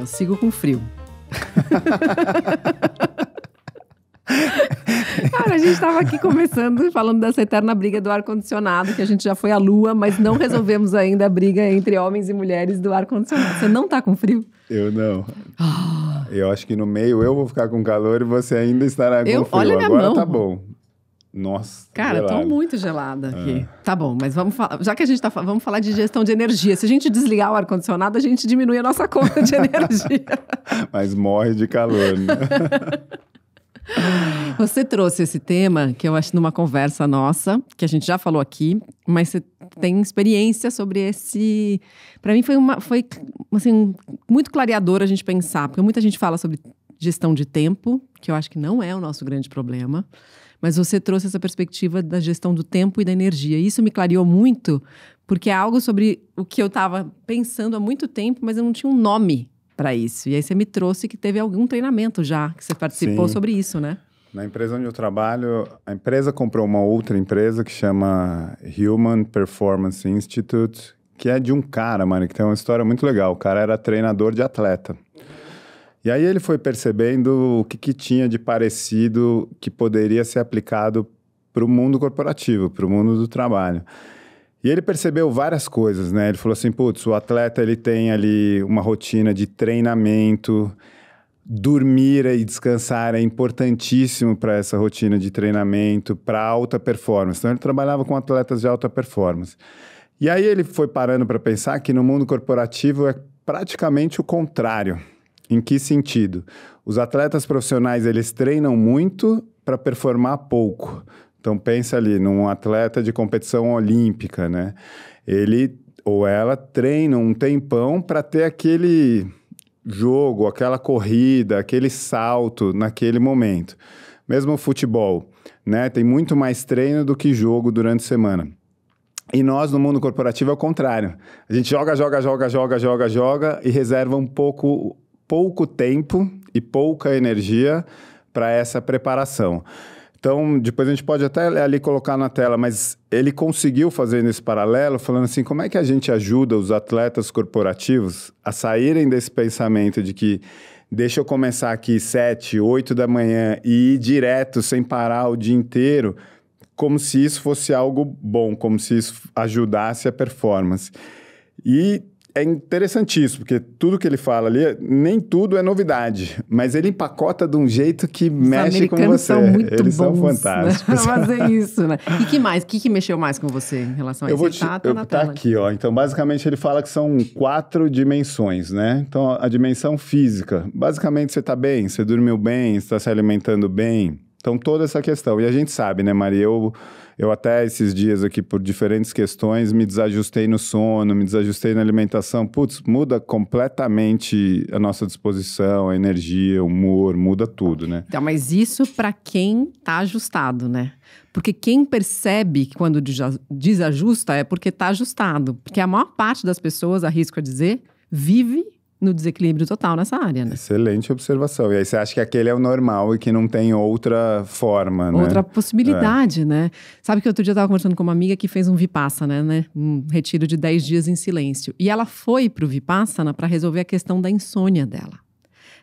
eu sigo com frio. Cara, a gente estava aqui começando, falando dessa eterna briga do ar-condicionado, que a gente já foi à lua, mas não resolvemos ainda a briga entre homens e mulheres do ar-condicionado. Você não tá com frio? Eu não. Eu acho que no meio eu vou ficar com calor e você ainda estará com frio. Olha minha agora mão. Tá bom. Nossa, cara, gelada. Eu tô muito gelada aqui. Tá bom, mas vamos falar. Já que a gente tá falando, vamos falar de gestão de energia. Se a gente desligar o ar-condicionado, a gente diminui a nossa conta de energia. Mas morre de calor, né? Você trouxe esse tema, que eu acho, numa conversa nossa, que a gente já falou aqui, mas você tem experiência sobre esse... Para mim foi assim, muito clareador a gente pensar, porque muita gente fala sobre gestão de tempo, que eu acho que não é o nosso grande problema, mas você trouxe essa perspectiva da gestão do tempo e da energia. Isso me clareou muito, porque é algo sobre o que eu estava pensando há muito tempo, mas eu não tinha um nome para isso. E aí você me trouxe que teve algum treinamento já, que você participou. Sim. Sobre isso, né? Na empresa onde eu trabalho, a empresa comprou uma outra empresa que chama Human Performance Institute, que é de um cara, mano, que tem uma história muito legal. O cara era treinador de atleta. E aí ele foi percebendo o que tinha de parecido que poderia ser aplicado para o mundo corporativo, para o mundo do trabalho. E ele percebeu várias coisas, né? Ele falou assim, putz, o atleta ele tem ali uma rotina de treinamento, dormir e descansar é importantíssimo para essa rotina de treinamento, para alta performance. Então ele trabalhava com atletas de alta performance. E aí ele foi parando para pensar que no mundo corporativo é praticamente o contrário. Em que sentido? Os atletas profissionais eles treinam muito para performar pouco. Então, pensa ali, num atleta de competição olímpica, né? Ele ou ela treina um tempão para ter aquele jogo, aquela corrida, aquele salto naquele momento. Mesmo o futebol, né? Tem muito mais treino do que jogo durante a semana. E nós, no mundo corporativo, é o contrário. A gente joga e reserva um pouco tempo e pouca energia para essa preparação. Então, depois a gente pode até ali colocar na tela, mas ele conseguiu fazer esse paralelo, falando assim, como é que a gente ajuda os atletas corporativos a saírem desse pensamento de que deixa eu começar aqui 7, 8 da manhã e ir direto, sem parar o dia inteiro, como se isso fosse algo bom, como se isso ajudasse a performance. E é interessantíssimo, porque tudo que ele fala ali, nem tudo é novidade, mas ele empacota de um jeito que os mexe com você. Os americanos são muito bons. Eles são fantásticos. Né? Mas é isso, né? E que mais? O que mexeu mais com você em relação a isso? Tá aqui, ó. Então, basicamente, ele fala que são 4 dimensões, né? Então, a dimensão física. Basicamente, você tá bem, você dormiu bem, você tá se alimentando bem. Então, toda essa questão. E a gente sabe, né, Maria? Eu até esses dias aqui, por diferentes questões, me desajustei no sono, me desajustei na alimentação. Putz, muda completamente a nossa disposição, a energia, o humor, muda tudo, né? Então, mas isso para quem tá ajustado, né? Porque quem percebe que quando desajusta é porque tá ajustado. Porque a maior parte das pessoas, arrisco a dizer, vive no desequilíbrio total nessa área, né? Excelente observação. E aí você acha que aquele é o normal e que não tem outra forma, né? Outra possibilidade, né? Sabe que outro dia eu estava conversando com uma amiga que fez um Vipassana, né? Um retiro de 10 dias em silêncio. E ela foi pro Vipassana para resolver a questão da insônia dela.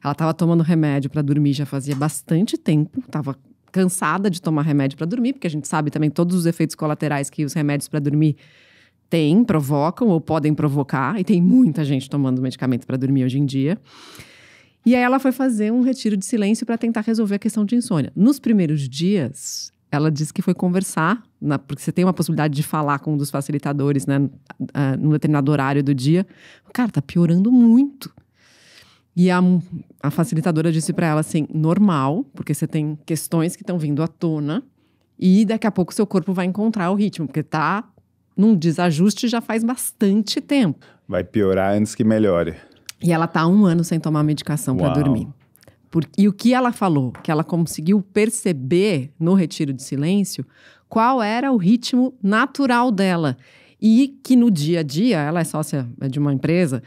Ela estava tomando remédio para dormir já fazia bastante tempo, estava cansada de tomar remédio para dormir, porque a gente sabe também todos os efeitos colaterais que os remédios para dormir provocam ou podem provocar, e tem muita gente tomando medicamento para dormir hoje em dia. E aí ela foi fazer um retiro de silêncio para tentar resolver a questão de insônia. Nos primeiros dias, ela disse que foi conversar, porque você tem uma possibilidade de falar com um dos facilitadores, né, num determinado horário do dia. Cara, tá piorando muito. E a facilitadora disse para ela assim, normal, porque você tem questões que estão vindo à tona, e daqui a pouco seu corpo vai encontrar o ritmo, porque tá num desajuste já faz bastante tempo. Vai piorar antes que melhore. E ela tá há 1 ano sem tomar medicação para dormir. E o que ela falou? Que ela conseguiu perceber no retiro de silêncio qual era o ritmo natural dela. E que no dia a dia, ela é sócia de uma empresa,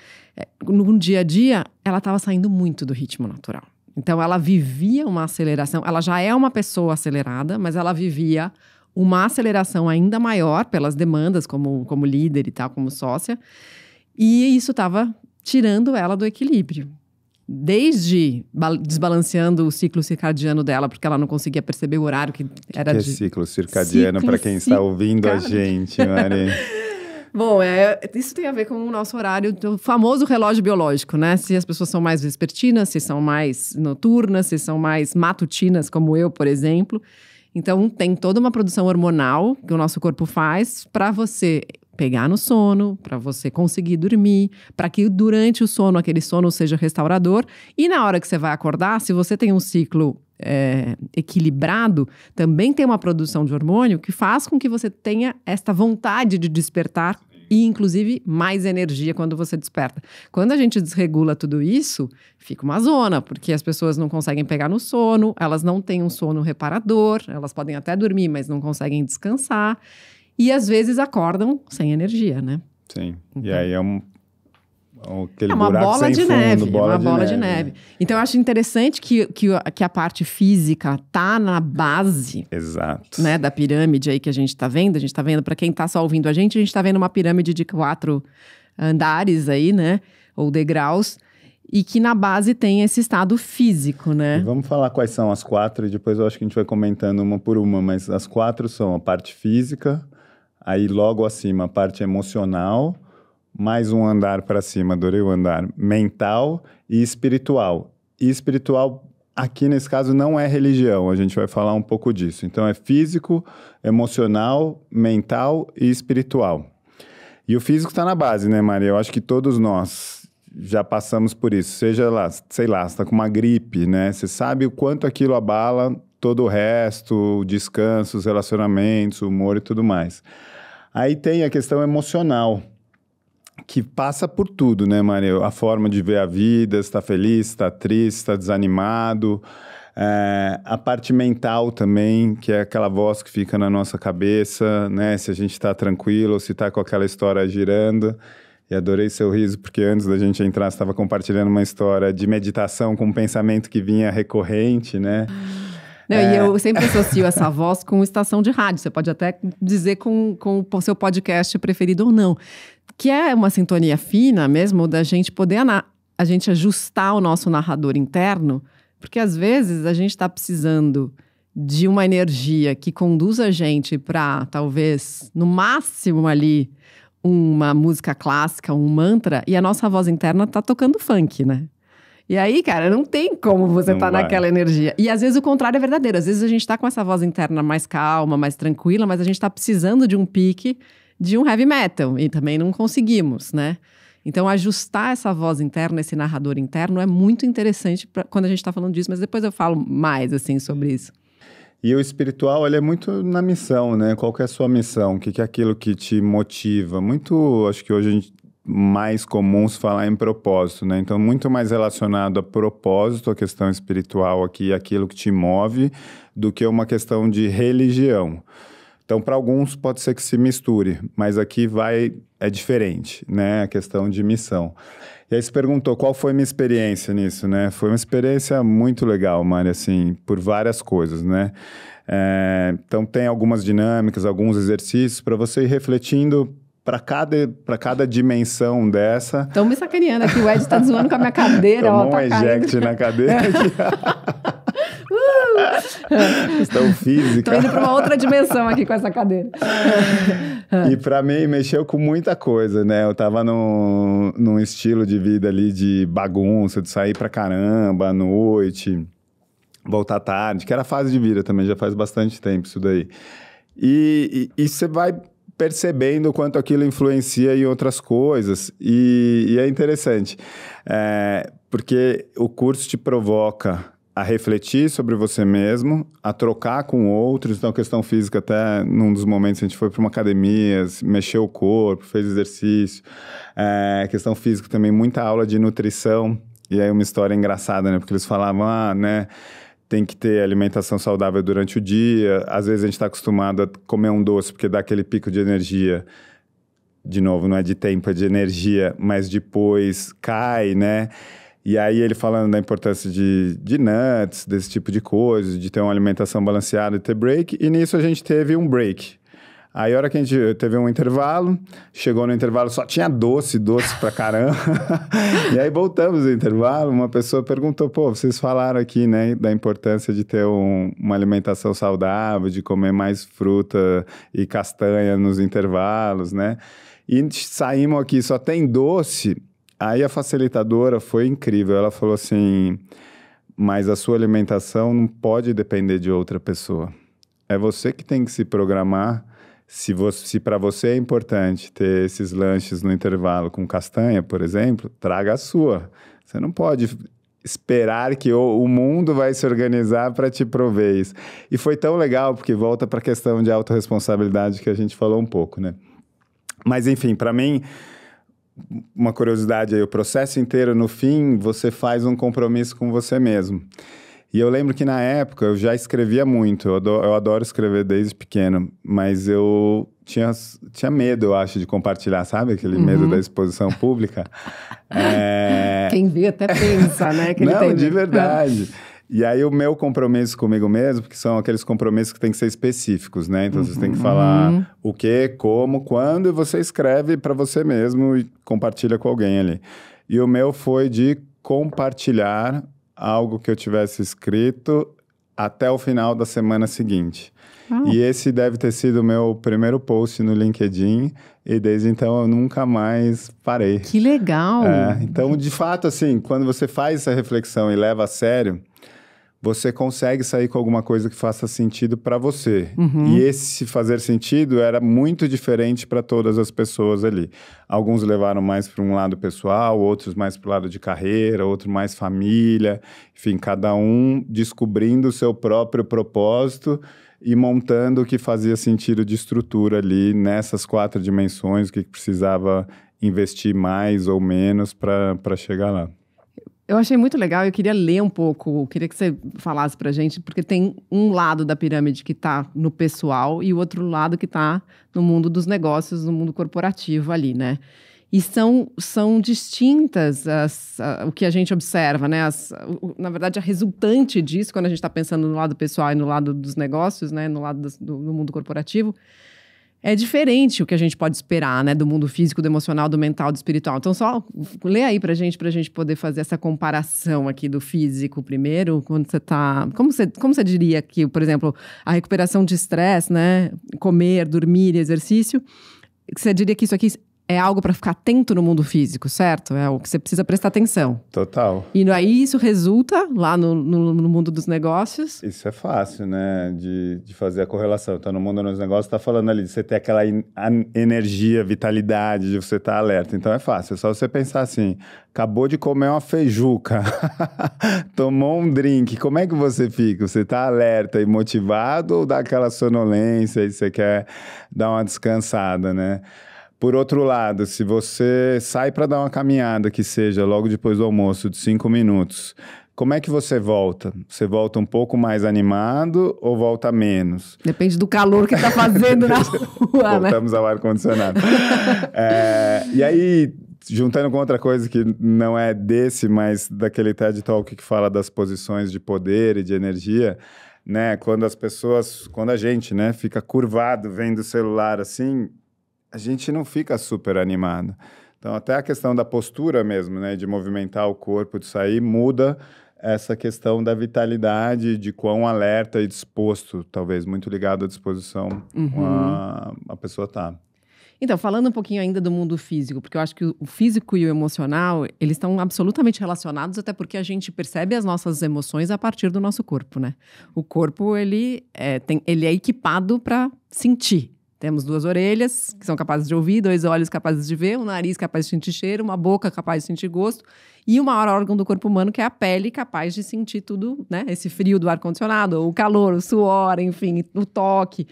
no dia a dia ela estava saindo muito do ritmo natural. Então ela vivia uma aceleração, ela já é uma pessoa acelerada, mas ela vivia uma aceleração ainda maior pelas demandas como líder e tal, como sócia. E isso estava tirando ela do equilíbrio. desde desbalanceando o ciclo circadiano dela, porque ela não conseguia perceber o horário que era de... ciclo circadiano, para quem está ouvindo a gente, Mari? Bom, isso tem a ver com o nosso horário, o famoso relógio biológico, né? Se as pessoas são mais vespertinas, se são mais noturnas, se são mais matutinas, como eu, por exemplo. Então, tem toda uma produção hormonal que o nosso corpo faz para você pegar no sono, para você conseguir dormir, para que durante o sono, aquele sono seja restaurador. E na hora que você vai acordar, se você tem um ciclo equilibrado, também tem uma produção de hormônio que faz com que você tenha esta vontade de despertar e, inclusive, mais energia quando você desperta. Quando a gente desregula tudo isso, fica uma zona, porque as pessoas não conseguem pegar no sono, elas não têm um sono reparador, elas podem até dormir, mas não conseguem descansar. E, às vezes, acordam sem energia, né? Sim. Então, e aí é uma bola de neve, uma bola de neve. Então, eu acho interessante que a parte física tá na base, exato, né, da pirâmide aí que a gente tá vendo. A gente tá vendo, para quem tá só ouvindo a gente tá vendo uma pirâmide de 4 andares aí, né, ou degraus, e que na base tem esse estado físico, né? E vamos falar quais são as 4 e depois eu acho que a gente vai comentando uma por uma, mas as 4 são a parte física, aí logo acima a parte emocional... Mais um andar para cima, adorei o andar, mental e espiritual. E espiritual, aqui nesse caso, não é religião, a gente vai falar um pouco disso. Então, é físico, emocional, mental e espiritual. E o físico está na base, né, Maria? Eu acho que todos nós já passamos por isso. Seja lá, sei lá, você está com uma gripe, né? Você sabe o quanto aquilo abala todo o resto, o descanso, os relacionamentos, o humor e tudo mais. Aí tem a questão emocional, que passa por tudo, né, Maria? A forma de ver a vida, está feliz, está triste, está desanimado. A parte mental também, que é aquela voz que fica na nossa cabeça, né? Se a gente está tranquilo, ou se está com aquela história girando. E adorei seu riso, porque antes da gente entrar, você estava compartilhando uma história de meditação com um pensamento que vinha recorrente, né? Não, e eu sempre associo essa voz com estação de rádio. Você pode até dizer com o seu podcast preferido ou não. Que é uma sintonia fina mesmo da gente poder a gente ajustar o nosso narrador interno. Porque às vezes a gente está precisando de uma energia que conduza a gente para, talvez, no máximo ali, uma música clássica, um mantra. E a nossa voz interna está tocando funk, né? E aí, cara, não tem como você estar naquela energia. E às vezes o contrário é verdadeiro. Às vezes a gente está com essa voz interna mais calma, mais tranquila, mas a gente está precisando de um pique de um heavy metal. E também não conseguimos, né? Então, ajustar essa voz interna, esse narrador interno, é muito interessante quando a gente está falando disso. Mas depois eu falo mais, assim, sobre isso. E o espiritual, ele é muito na missão, né? Qual que é a sua missão? O que é aquilo que te motiva? Muito, acho que hoje a gente... mais comuns falar em propósito, né? Então, muito mais relacionado a propósito, a questão espiritual aqui, aquilo que te move, do que uma questão de religião. Então, para alguns, pode ser que se misture, mas aqui é diferente, né? A questão de missão. E aí se perguntou, qual foi minha experiência nisso, né? Foi uma experiência muito legal, Mari, assim, por várias coisas, né? Então, tem algumas dinâmicas, alguns exercícios para você ir refletindo para cada dimensão dessa... Estão me sacaneando aqui, o Ed tá zoando com a minha cadeira. Tomou um eject na cadeira. Estou física. Estou indo para uma outra dimensão aqui com essa cadeira. E para mim, mexeu com muita coisa, né? Eu tava num estilo de vida ali de bagunça, de sair para caramba à noite, voltar tarde, que era a fase de vida também, já faz bastante tempo isso daí. E você vai... percebendo o quanto aquilo influencia em outras coisas. E é interessante, porque o curso te provoca a refletir sobre você mesmo, a trocar com outros. Então, a questão física, até num dos momentos, a gente foi para uma academia, mexeu o corpo, fez exercício. Questão física também, muita aula de nutrição. E aí, uma história engraçada, né? Porque eles falavam, tem que ter alimentação saudável durante o dia. Às vezes a gente está acostumado a comer um doce porque dá aquele pico de energia. De novo, não é de tempo, é de energia, mas depois cai, né? E aí ele falando da importância de nuts, desse tipo de coisa, de ter uma alimentação balanceada e ter break. E nisso a gente teve um break. Aí, a hora que a gente teve um intervalo, chegou no intervalo, só tinha doce pra caramba. E aí, voltamos no intervalo, uma pessoa perguntou, pô, vocês falaram aqui, né, da importância de ter uma alimentação saudável, de comer mais fruta e castanha nos intervalos, né? E saímos aqui, só tem doce. Aí, a facilitadora foi incrível, ela falou assim, mas a sua alimentação não pode depender de outra pessoa. É você que tem que se programar. Se para você é importante ter esses lanches no intervalo com castanha, por exemplo, traga a sua. Você não pode esperar que o mundo vai se organizar para te prover isso. E foi tão legal, porque volta para a questão de autorresponsabilidade que a gente falou um pouco, né? Mas, enfim, para mim, uma curiosidade aí, o processo inteiro, no fim, você faz um compromisso com você mesmo. E eu lembro que na época eu já escrevia muito, eu adoro escrever desde pequeno, mas eu tinha medo, eu acho, de compartilhar, sabe? Aquele medo da exposição pública. Quem vê até pensa, né? Que ele não, tem de medo. Verdade. E aí o meu compromisso comigo mesmo, que são aqueles compromissos que tem que ser específicos, né? Então você tem que falar o que, como, quando, e você escreve para você mesmo e compartilha com alguém ali. E o meu foi de compartilhar algo que eu tivesse escrito até o final da semana seguinte. E esse deve ter sido o meu primeiro post no LinkedIn, e desde então eu nunca mais parei. Que legal! Então, de fato, assim, quando você faz essa reflexão e leva a sério, você consegue sair com alguma coisa que faça sentido para você. E esse fazer sentido era muito diferente para todas as pessoas ali. Alguns levaram mais para um lado pessoal, outros mais para o lado de carreira, outro mais família. Enfim, cada um descobrindo o seu próprio propósito e montando o que fazia sentido de estrutura ali nessas 4 dimensões, o que precisava investir mais ou menos para chegar lá. Eu achei muito legal, eu queria ler um pouco, eu queria que você falasse pra gente, porque tem um lado da pirâmide que tá no pessoal e o outro lado que tá no mundo dos negócios, no mundo corporativo ali, né? E são distintas o que a gente observa, né? Na verdade, a resultante disso, quando a gente tá pensando no lado pessoal e no lado dos negócios, né? No lado do mundo corporativo, é diferente o que a gente pode esperar, né? Do mundo físico, do emocional, do mental, do espiritual. Então, só lê aí pra gente poder fazer essa comparação aqui do físico primeiro, quando você tá... Como você diria que, por exemplo, a recuperação de estresse, né? Comer, dormir, exercício. Você diria que isso aqui é algo para ficar atento no mundo físico, certo? É o que você precisa prestar atenção. Total. E aí isso resulta lá no mundo dos negócios. Isso é fácil, né? De fazer a correlação. Então, no mundo dos negócios, tá falando ali de você ter aquela energia, vitalidade, de você estar alerta. Então, é fácil. É só você pensar assim, acabou de comer uma feijuca, tomou um drink. Como é que você fica? Você tá alerta e motivado ou dá aquela sonolência e você quer dar uma descansada, né? Por outro lado, se você sai para dar uma caminhada, que seja logo depois do almoço, de 5 minutos, como é que você volta? Você volta um pouco mais animado ou volta menos? Depende do calor que está fazendo na rua, né? Voltamos ao ar-condicionado. E aí, juntando com outra coisa que não é desse, mas daquele TED Talk que fala das posições de poder e de energia... né? Quando a gente, né, fica curvado vendo o celular assim... a gente não fica super animado. Então, até a questão da postura mesmo, né? De movimentar o corpo, de sair, muda essa questão da vitalidade, de quão alerta e disposto, talvez, muito ligado à disposição a pessoa tá. Então, falando um pouquinho ainda do mundo físico, porque eu acho que o físico e o emocional, eles estão absolutamente relacionados, até porque a gente percebe as nossas emoções a partir do nosso corpo, né? O corpo, ele é equipado para sentir. Temos 2 orelhas, que são capazes de ouvir, 2 olhos capazes de ver, um nariz capaz de sentir cheiro, uma boca capaz de sentir gosto, e o maior órgão do corpo humano, que é a pele, capaz de sentir tudo, né? Esse frio do ar-condicionado, o calor, o suor, enfim, o toque.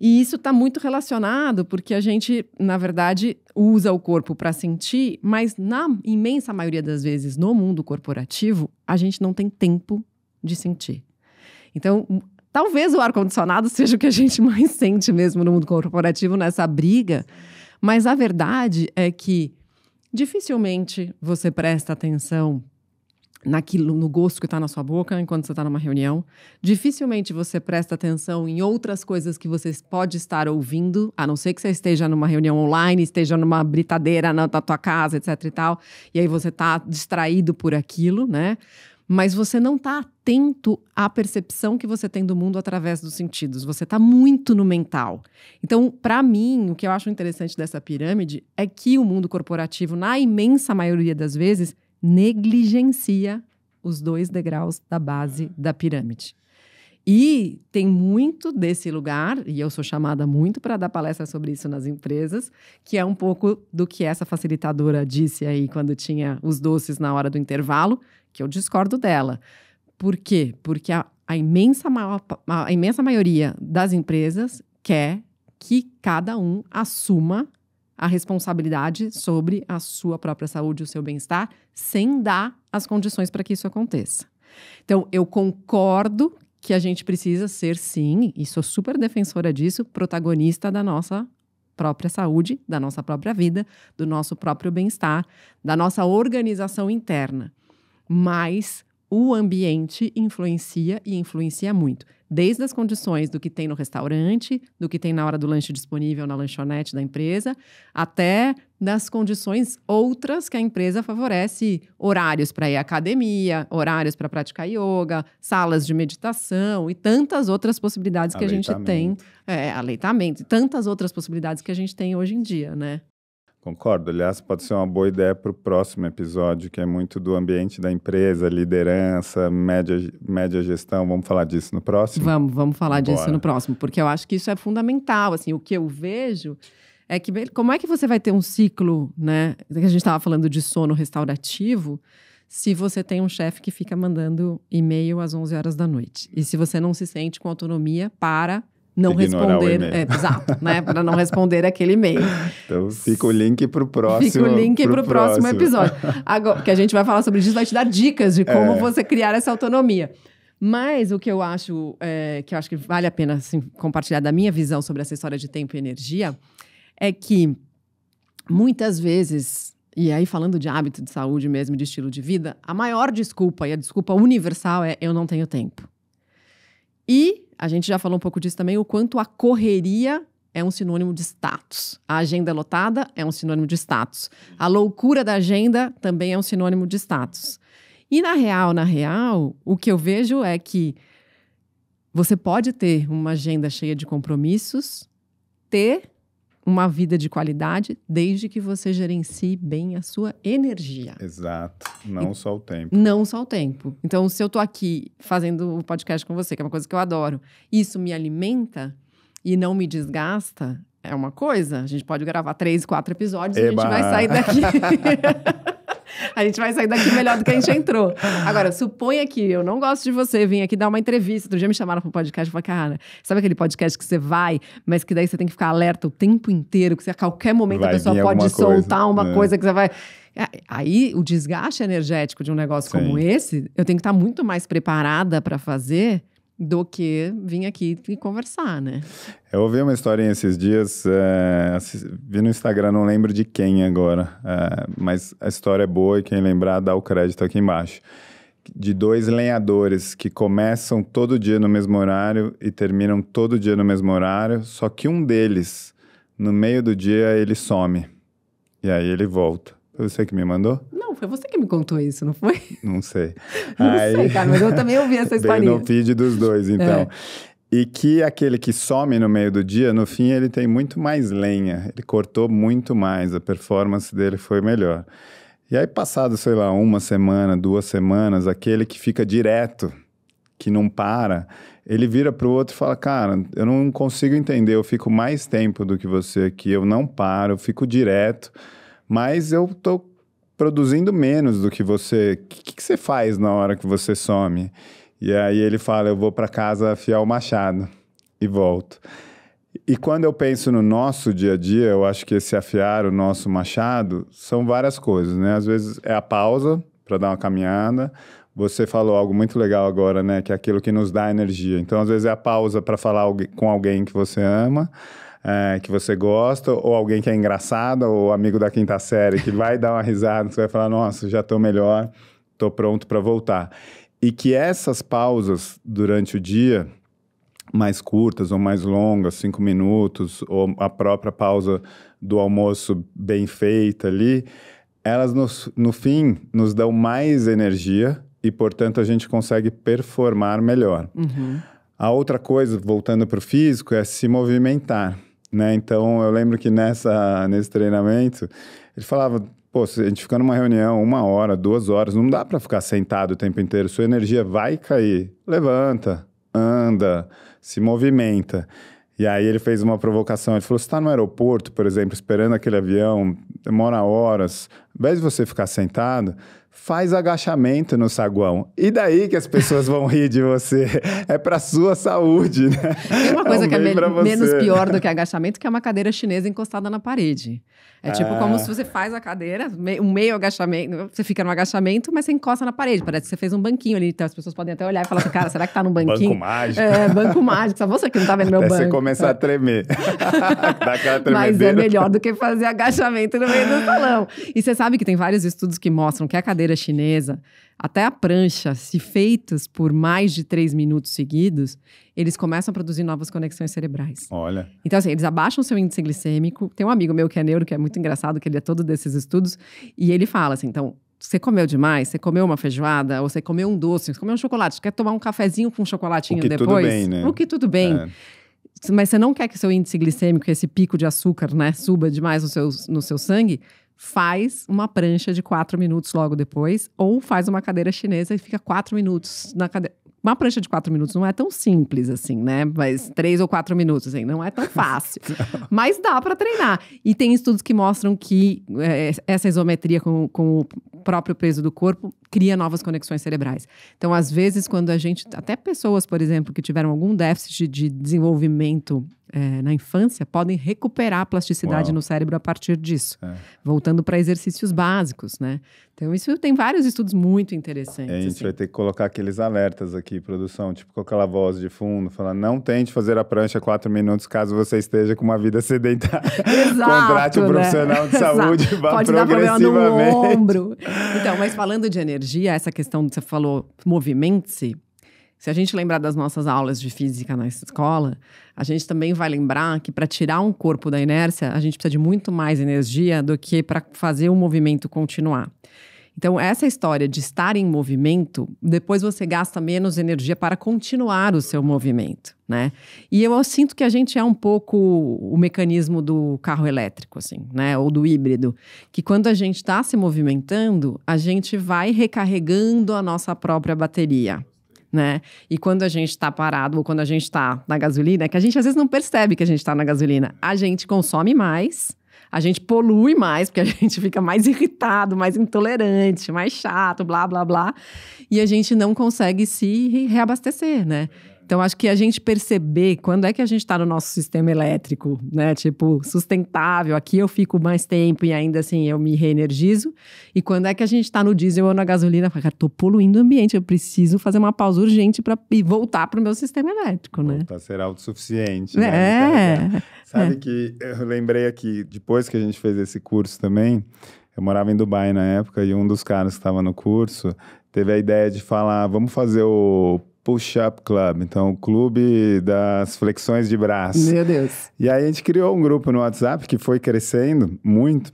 E isso está muito relacionado, porque a gente, na verdade, usa o corpo para sentir, mas na imensa maioria das vezes, no mundo corporativo, a gente não tem tempo de sentir. Então... talvez o ar-condicionado seja o que a gente mais sente mesmo no mundo corporativo, nessa briga. Mas a verdade é que dificilmente você presta atenção naquilo, no gosto que está na sua boca enquanto você está numa reunião. Dificilmente você presta atenção em outras coisas que você pode estar ouvindo, a não ser que você esteja numa reunião online, esteja numa britadeira na tua casa, etc e tal, e aí você está distraído por aquilo, né? Mas você não está atento à percepção que você tem do mundo através dos sentidos. Você está muito no mental. Então, para mim, o que eu acho interessante dessa pirâmide é que o mundo corporativo, na imensa maioria das vezes, negligencia os 2 degraus da base da pirâmide. E tem muito desse lugar, e eu sou chamada muito para dar palestra sobre isso nas empresas, que é um pouco do que essa facilitadora disse aí quando tinha os doces na hora do intervalo, que eu discordo dela. Por quê? Porque a imensa maioria das empresas quer que cada um assuma a responsabilidade sobre a sua própria saúde, o seu bem-estar, sem dar as condições para que isso aconteça. Então, eu concordo que a gente precisa ser, sim, e sou super defensora disso, protagonista da nossa própria saúde, da nossa própria vida, do nosso próprio bem-estar, da nossa organização interna. Mas o ambiente influencia e influencia muito. Desde as condições do que tem no restaurante, do que tem na hora do lanche disponível na lanchonete da empresa, até das condições outras que a empresa favorece. Horários para ir à academia, horários para praticar yoga, salas de meditação e tantas outras possibilidades que a gente tem. Aleitamento. E tantas outras possibilidades que a gente tem hoje em dia, né? Concordo. Aliás, pode ser uma boa ideia para o próximo episódio, que é muito do ambiente da empresa, liderança, média gestão. Vamos falar disso no próximo? Vamos falar disso no próximo, porque eu acho que isso é fundamental. Assim, o que eu vejo é que como é que você vai ter um ciclo, né? A gente estava falando de sono restaurativo, se você tem um chefe que fica mandando e-mail às 11 horas da noite. E se você não se sente com autonomia para... não responder, exato, né? Para não responder aquele e-mail. Então fica o link para o próximo. Fica o link para o próximo episódio. Agora, que a gente vai falar sobre isso, vai te dar dicas de como você criar essa autonomia. Mas o que eu acho que eu acho que vale a pena assim, compartilhar da minha visão sobre essa história de tempo e energia é que muitas vezes, e aí falando de hábito de saúde mesmo, de estilo de vida, a maior desculpa e a desculpa universal é eu não tenho tempo. E a gente já falou um pouco disso também, o quanto a correria é um sinônimo de status. A agenda lotada é um sinônimo de status. A loucura da agenda também é um sinônimo de status. E na real, o que eu vejo é que você pode ter uma agenda cheia de compromissos, ter uma vida de qualidade, desde que você gerencie bem a sua energia. Exato. Não só o tempo. Não só o tempo. Então, se eu tô aqui fazendo o podcast com você, que é uma coisa que eu adoro, isso me alimenta e não me desgasta, é uma coisa. A gente pode gravar 3, 4 episódios e a gente vai sair daqui... A gente vai sair daqui melhor do que a gente entrou. Agora, suponha que eu não gosto de você, vim aqui dar uma entrevista. Outro dia me chamaram para um podcast e falei, cara, sabe aquele podcast que você vai, mas que daí você tem que ficar alerta o tempo inteiro, que você, a qualquer momento vai, a pessoa pode soltar uma coisa que você vai... Aí, o desgaste energético de um negócio como esse, eu tenho que estar muito mais preparada para fazer do que vir aqui e conversar, né? Eu ouvi uma história esses dias, vi no Instagram, não lembro de quem agora, mas a história é boa e quem lembrar dá o crédito aqui embaixo. De 2 lenhadores que começam todo dia no mesmo horário e terminam todo dia no mesmo horário, só que um deles, no meio do dia, ele some. E aí ele volta. Foi você que me mandou? Não, foi você que me contou isso, não foi? Não sei. Não sei, cara, mas eu também ouvi essa historinha. Veio no feed dos dois, então. E que aquele que some no meio do dia, no fim, ele tem muito mais lenha. Ele cortou muito mais, a performance dele foi melhor. E aí, passado, sei lá, 1 semana, 2 semanas, aquele que fica direto, que não para, ele vira pro outro e fala, cara, eu não consigo entender, eu fico mais tempo do que você aqui, eu não paro, eu fico direto, mas eu tô produzindo menos do que você. O que você faz na hora que você some? E aí ele fala, eu vou para casa afiar o machado e volto. E quando eu penso no nosso dia a dia, eu acho que esse afiar o nosso machado são várias coisas, né? Às vezes é a pausa para dar uma caminhada. Você falou algo muito legal agora, né? Que é aquilo que nos dá energia. Então, às vezes é a pausa para falar com alguém que você ama, que você gosta, ou alguém que é engraçado, ou amigo da quinta série, que vai dar uma risada, que você vai falar, nossa, já tô melhor. tô pronto para voltar. E que essas pausas durante o dia, mais curtas ou mais longas, 5 minutos, ou a própria pausa do almoço bem feita ali, elas no fim nos dão mais energia e, portanto, a gente consegue performar melhor. Uhum. A outra coisa, voltando para o físico, é se movimentar, né? Então, eu lembro que nesse treinamento, ele falava... Pô, se a gente ficar numa reunião 1 hora, 2 horas, não dá para ficar sentado o tempo inteiro. Sua energia vai cair. Levanta, anda, se movimenta. E aí ele fez uma provocação. Ele falou, você está no aeroporto, por exemplo, esperando aquele avião, demora horas. Ao invés de você ficar sentado, faz agachamento no saguão. E daí que as pessoas vão rir de você. É para sua saúde, né? Tem uma coisa que é menos pior do que agachamento, que é uma cadeira chinesa encostada na parede. É tipo como se você faz a cadeira, um meio agachamento, você fica no agachamento, mas você encosta na parede. Parece que você fez um banquinho ali, então as pessoas podem até olhar e falar assim, cara, será que tá num banquinho? Banco mágico. É, banco mágico. Só você que não tá vendo meu banco. Até você começar a tremer. Dá aquela tremedeira. Mas é melhor do que fazer agachamento no meio do salão. E você sabe que tem vários estudos que mostram que a cadeira chinesa, até a prancha, se feitas por mais de 3 minutos seguidos, eles começam a produzir novas conexões cerebrais. Olha. Então, assim, eles abaixam o seu índice glicêmico. Tem um amigo meu que é neuro, que é muito engraçado, que ele é todo desses estudos, e ele fala assim, então, você comeu demais, você comeu uma feijoada, ou você comeu um doce, você comeu um chocolate, você quer tomar um cafezinho com um chocolatinho depois? O que tudo bem, né? O que tudo bem. É. Mas você não quer que seu índice glicêmico, esse pico de açúcar, né, suba demais no seu sangue, faz uma prancha de 4 minutos logo depois, ou faz uma cadeira chinesa e fica 4 minutos na cadeira. Uma prancha de 4 minutos não é tão simples assim, né? Mas 3 ou 4 minutos, assim, não é tão fácil. Mas dá para treinar. E tem estudos que mostram que essa isometria com o próprio peso do corpo cria novas conexões cerebrais. Então, às vezes, quando a gente... Até pessoas, por exemplo, que tiveram algum déficit de desenvolvimento na infância, podem recuperar a plasticidade no cérebro a partir disso. É. Voltando para exercícios básicos, né? Então, isso tem vários estudos muito interessantes. A gente vai ter que colocar aqueles alertas aqui, produção, tipo com aquela voz de fundo, falando, não tente fazer a prancha 4 minutos caso você esteja com uma vida sedentária. Exato, contrate um profissional de saúde e vá pode progressivamente. Dar problema no ombro. Então, mas falando de energia, essa questão que você falou, movimente-se. Se a gente lembrar das nossas aulas de física na escola, a gente também vai lembrar que para tirar um corpo da inércia, a gente precisa de muito mais energia do que para fazer o movimento continuar. Então, essa história de estar em movimento, depois você gasta menos energia para continuar o seu movimento, né? E eu sinto que a gente é um pouco o mecanismo do carro elétrico, assim, né? Ou do híbrido. Que quando a gente está se movimentando, a gente vai recarregando a nossa própria bateria, né? E quando a gente está parado ou quando a gente está na gasolina, que a gente às vezes não percebe que a gente está na gasolina, a gente consome mais, a gente polui mais, porque a gente fica mais irritado, mais intolerante, mais chato, blá, blá, blá. E a gente não consegue se reabastecer, né? Então, acho que a gente perceber quando é que a gente está no nosso sistema elétrico, né? Tipo, sustentável, aqui eu fico mais tempo e ainda assim eu me reenergizo. E quando é que a gente está no diesel ou na gasolina, fala, cara, tô poluindo o ambiente, eu preciso fazer uma pausa urgente para voltar para o meu sistema elétrico, né? Voltar a ser autossuficiente, né? É. Sabe que eu lembrei aqui, depois que a gente fez esse curso também, eu morava em Dubai na época e um dos caras que estava no curso teve a ideia de falar, vamos fazer o Push-Up Club, então o clube das flexões de braço. Meu Deus! E aí a gente criou um grupo no WhatsApp que foi crescendo muito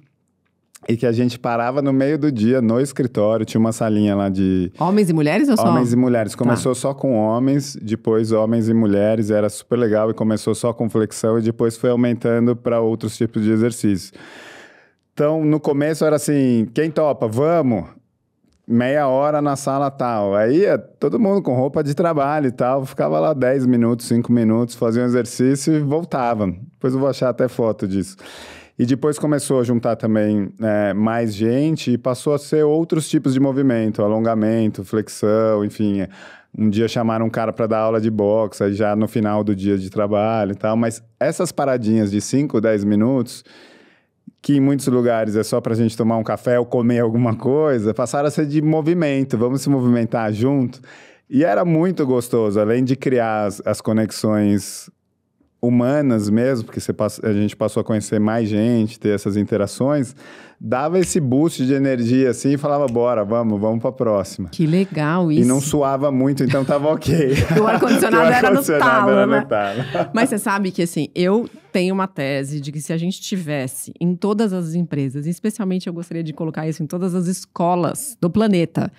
e que a gente parava no meio do dia no escritório, tinha uma salinha lá de... Homens e mulheres ou só? Homens e mulheres. Começou só com homens, depois homens e mulheres, era super legal e começou só com flexão e depois foi aumentando para outros tipos de exercícios. Então, no começo era assim, quem topa? Vamos! Meia hora na sala tal. Aí todo mundo com roupa de trabalho e tal. Ficava lá 10 minutos, 5 minutos, fazia um exercício e voltava. Depois eu vou achar até foto disso. E depois começou a juntar também mais gente e passou a ser outros tipos de movimento. Alongamento, flexão, enfim. Um dia chamaram um cara para dar aula de boxe, aí já no final do dia de trabalho e tal. Mas essas paradinhas de 5, 10 minutos... que em muitos lugares é só para a gente tomar um café ou comer alguma coisa, passaram a ser de movimento, vamos se movimentar junto. E era muito gostoso, além de criar as conexões humanas mesmo, porque você a gente passou a conhecer mais gente, ter essas interações, dava esse boost de energia assim e falava, bora, vamos pra próxima. Que legal isso. E não suava muito, então tava ok. O ar-condicionado era no talo, era né? No talo. Mas você sabe que assim, eu tenho uma tese de que se a gente tivesse em todas as empresas, especialmente eu gostaria de colocar isso em todas as escolas do planeta,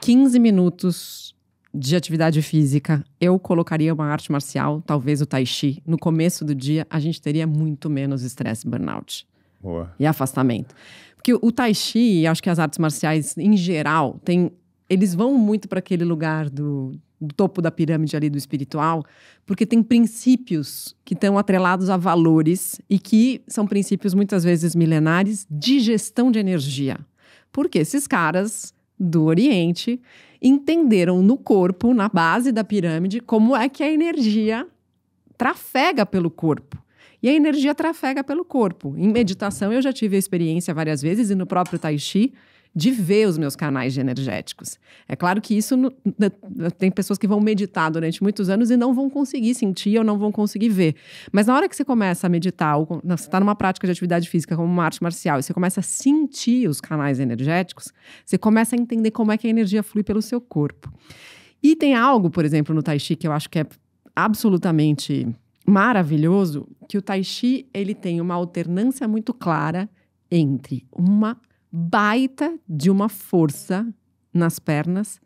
15 minutos... de atividade física, eu colocaria uma arte marcial, talvez o Tai Chi. No começo do dia, a gente teria muito menos estresse, burnout. Boa. E afastamento. Porque o Tai Chi, acho que as artes marciais, em geral, eles vão muito para aquele lugar do topo da pirâmide ali do espiritual, porque tem princípios que estão atrelados a valores e que são princípios, muitas vezes, milenares de gestão de energia. Porque esses caras do Oriente... entenderam no corpo, na base da pirâmide, como é que a energia trafega pelo corpo. E a energia trafega pelo corpo. Em meditação, eu já tive a experiência várias vezes, e no próprio Tai Chi, de ver os meus canais energéticos. É claro que isso... tem pessoas que vão meditar durante muitos anos e não vão conseguir sentir ou não vão conseguir ver. Mas na hora que você começa a meditar, ou você está numa prática de atividade física como uma arte marcial, e você começa a sentir os canais energéticos, você começa a entender como é que a energia flui pelo seu corpo. E tem algo, por exemplo, no Tai Chi, que eu acho que é absolutamente maravilhoso, que o Tai Chi ele tem uma alternância muito clara entre uma baita de uma força nas pernas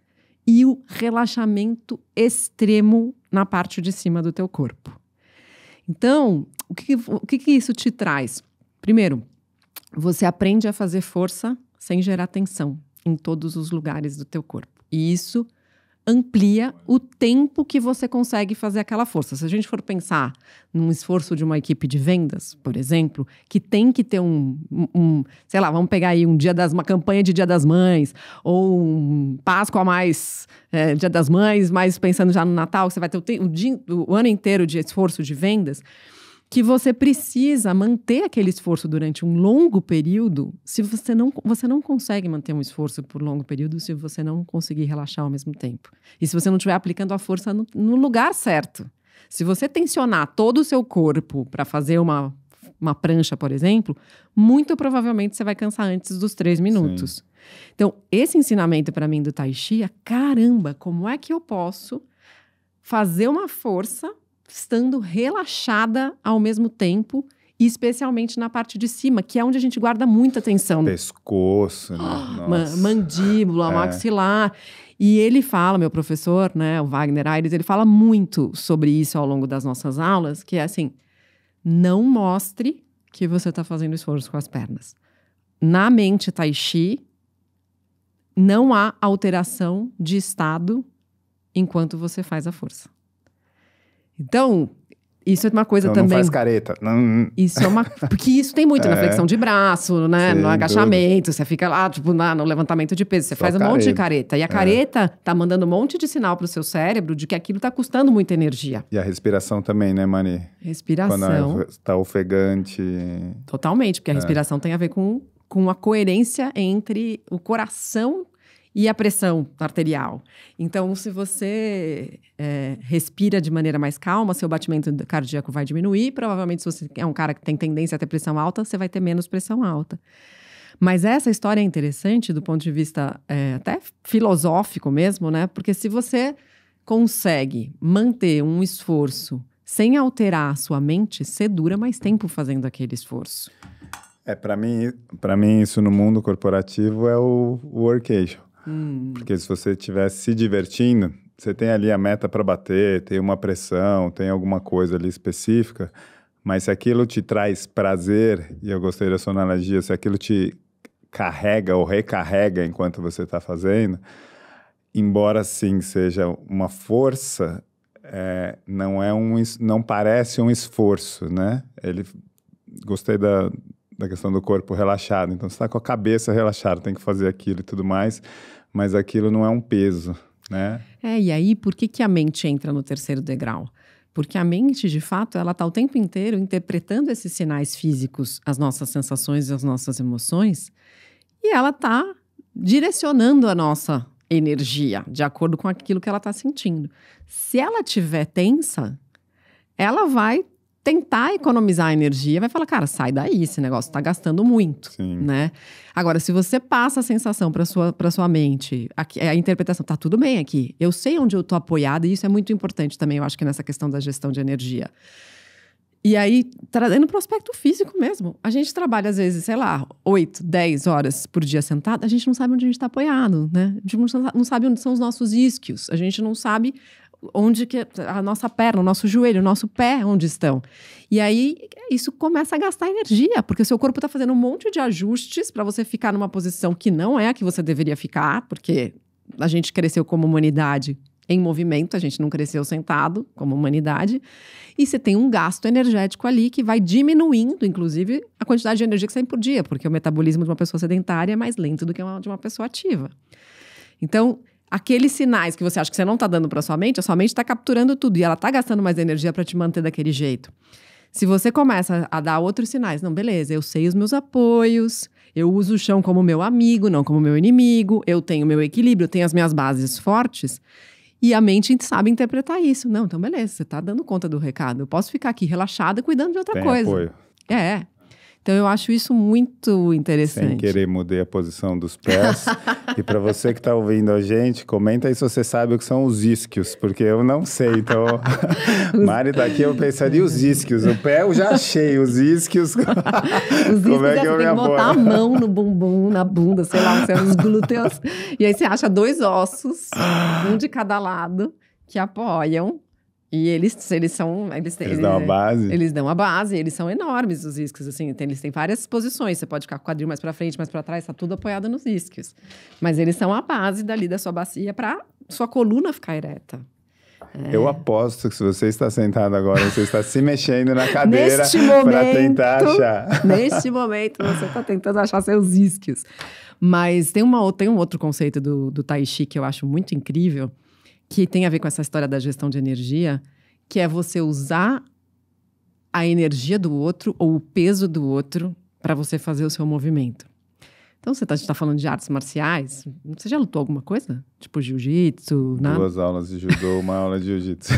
e o relaxamento extremo na parte de cima do teu corpo. Então, o que isso te traz? Primeiro, você aprende a fazer força sem gerar tensão em todos os lugares do teu corpo. E isso amplia o tempo que você consegue fazer aquela força. Se a gente for pensar num esforço de uma equipe de vendas, por exemplo, que tem que ter sei lá, vamos pegar aí uma campanha de Dia das Mães, ou um Páscoa mais, Dia das Mães, mas pensando já no Natal, você vai ter o ano inteiro de esforço de vendas, que você precisa manter aquele esforço durante um longo período. Se você não consegue manter um esforço por longo período se você não conseguir relaxar ao mesmo tempo. E se você não estiver aplicando a força no lugar certo. Se você tensionar todo o seu corpo para fazer uma prancha, por exemplo, muito provavelmente você vai cansar antes dos 3 minutos. Sim. Então, esse ensinamento para mim do Tai Chi é, caramba, como é que eu posso fazer uma força estando relaxada ao mesmo tempo, especialmente na parte de cima, que é onde a gente guarda muita tensão. Pescoço, né? Mandíbula, maxilar. E ele fala, meu professor, né, o Wagner Aires, ele fala muito sobre isso ao longo das nossas aulas, que é assim, não mostre que você está fazendo esforço com as pernas. Na mente Tai Chi, não há alteração de estado enquanto você faz a força. Então, isso é uma coisa então, também... não faz careta. Não. Isso é uma... porque isso tem muito na flexão de braço, né? Sim, no agachamento, tudo. Você fica lá, tipo, no levantamento de peso. Você faz um monte de careta. E a careta tá mandando um monte de sinal pro seu cérebro de que aquilo tá custando muita energia. E a respiração também, né, Mani? Respiração. Quando tá ofegante... Totalmente, porque a respiração tem a ver com a coerência entre o coração e a pressão arterial. Então, se você respira de maneira mais calma, seu batimento cardíaco vai diminuir. Provavelmente, se você é um cara que tem tendência a ter pressão alta, você vai ter menos pressão alta. Mas essa história é interessante do ponto de vista até filosófico mesmo, né? Porque se você consegue manter um esforço sem alterar a sua mente, você dura mais tempo fazendo aquele esforço. Para mim, isso no mundo corporativo é o workation. Porque se você estiver se divertindo, você tem ali a meta para bater, tem uma pressão, tem alguma coisa ali específica, mas se aquilo te traz prazer, e eu gostei da sua analogia, se aquilo te carrega ou recarrega enquanto você está fazendo, embora sim seja uma força, não parece um esforço, né? Gostei da questão do corpo relaxado. Então, você está com a cabeça relaxada, tem que fazer aquilo e tudo mais, mas aquilo não é um peso, né? E aí, por que a mente entra no terceiro degrau? Porque a mente, de fato, ela está o tempo inteiro interpretando esses sinais físicos, as nossas sensações e as nossas emoções, e ela está direcionando a nossa energia, de acordo com aquilo que ela está sentindo. Se ela estiver tensa, ela vai tentar economizar energia, vai falar, cara, sai daí, esse negócio tá gastando muito, sim, né? Agora, se você passa a sensação pra sua mente, a interpretação, tá tudo bem aqui, eu sei onde eu tô apoiada, e isso é muito importante também, eu acho que nessa questão da gestão de energia. E aí, trazendo pro aspecto físico mesmo, a gente trabalha às vezes, sei lá, 8, 10 horas por dia sentado, a gente não sabe onde a gente tá apoiado, né? A gente não sabe onde são os nossos isquios, a gente não sabe onde que a nossa perna, o nosso joelho, o nosso pé, onde estão. E aí, isso começa a gastar energia, porque o seu corpo está fazendo um monte de ajustes para você ficar numa posição que não é a que você deveria ficar, porque a gente cresceu como humanidade em movimento, a gente não cresceu sentado como humanidade. E você tem um gasto energético ali que vai diminuindo, inclusive, a quantidade de energia que você tem por dia, porque o metabolismo de uma pessoa sedentária é mais lento do que de uma pessoa ativa. Então, aqueles sinais que você acha que você não está dando para a sua mente está capturando tudo e ela está gastando mais energia para te manter daquele jeito. Se você começa a dar outros sinais, não, beleza, eu sei os meus apoios, eu uso o chão como meu amigo, não como meu inimigo, eu tenho meu equilíbrio, eu tenho as minhas bases fortes e a mente sabe interpretar isso. Não, então beleza, você está dando conta do recado, eu posso ficar aqui relaxada cuidando de outra coisa. Apoio. É. Então, eu acho isso muito interessante. Sem querer, mudei a posição dos pés. E para você que está ouvindo a gente, comenta aí se você sabe o que são os isquios, porque eu não sei. Então, Mari tá aqui, eu pensaria os isquios. O pé eu já achei, os isquios. Como é que eu me apoio? Tem que botar a mão no bumbum, na bunda, sei lá, os glúteos. E aí você acha dois ossos, um de cada lado, que apoiam. E eles são... Eles dão a base? Eles dão a base, eles são enormes, os isquios, assim. Eles têm várias posições, você pode ficar com o quadril mais para frente, mais para trás, tá tudo apoiado nos isquios. Mas eles são a base dali da sua bacia para sua coluna ficar ereta. É. Eu aposto que se você está sentado agora, você está se mexendo na cadeira para tentar achar. Neste momento, você está tentando achar seus isquios. Mas tem um outro conceito do Tai Chi que eu acho muito incrível, que tem a ver com essa história da gestão de energia, que é você usar a energia do outro ou o peso do outro para você fazer o seu movimento. Então, a gente está falando de artes marciais. Você já lutou alguma coisa? Tipo jiu-jitsu? Nada? 2 aulas de judô, 1 aula de jiu-jitsu.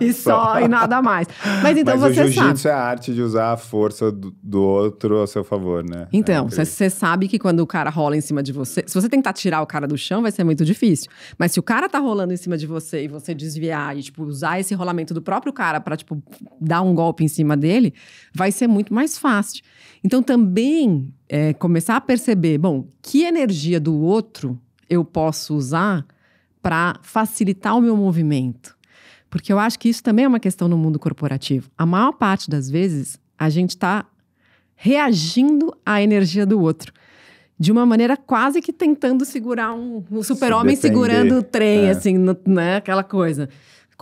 E só, e nada mais. Mas então mas você sabe. O jiu-jitsu é a arte de usar a força do outro ao seu favor, né? Então, você sabe que quando o cara rola em cima de você... Se você tentar tirar o cara do chão, vai ser muito difícil. Mas se o cara tá rolando em cima de você e você desviar e, tipo, usar esse rolamento do próprio cara pra, tipo, dar um golpe em cima dele, vai ser muito mais fácil. Então, também... começar a perceber, bom, que energia do outro eu posso usar para facilitar o meu movimento. Porque eu acho que isso também é uma questão no mundo corporativo. A maior parte das vezes, a gente está reagindo à energia do outro. De uma maneira quase que tentando segurar um super-homem segurando o trem, assim, né? Aquela coisa.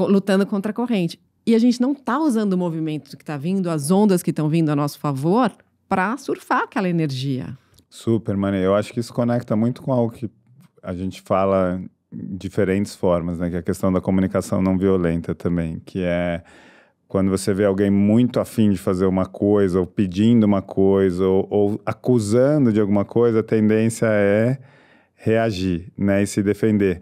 Lutando contra a corrente. E a gente não está usando o movimento que está vindo, as ondas que estão vindo a nosso favor... para surfar aquela energia. Super, Mane. Eu acho que isso conecta muito com algo que a gente fala em diferentes formas, né? Que é a questão da comunicação não violenta também, que é quando você vê alguém muito afim de fazer uma coisa, ou pedindo uma coisa, ou acusando de alguma coisa, a tendência é reagir, né? E se defender.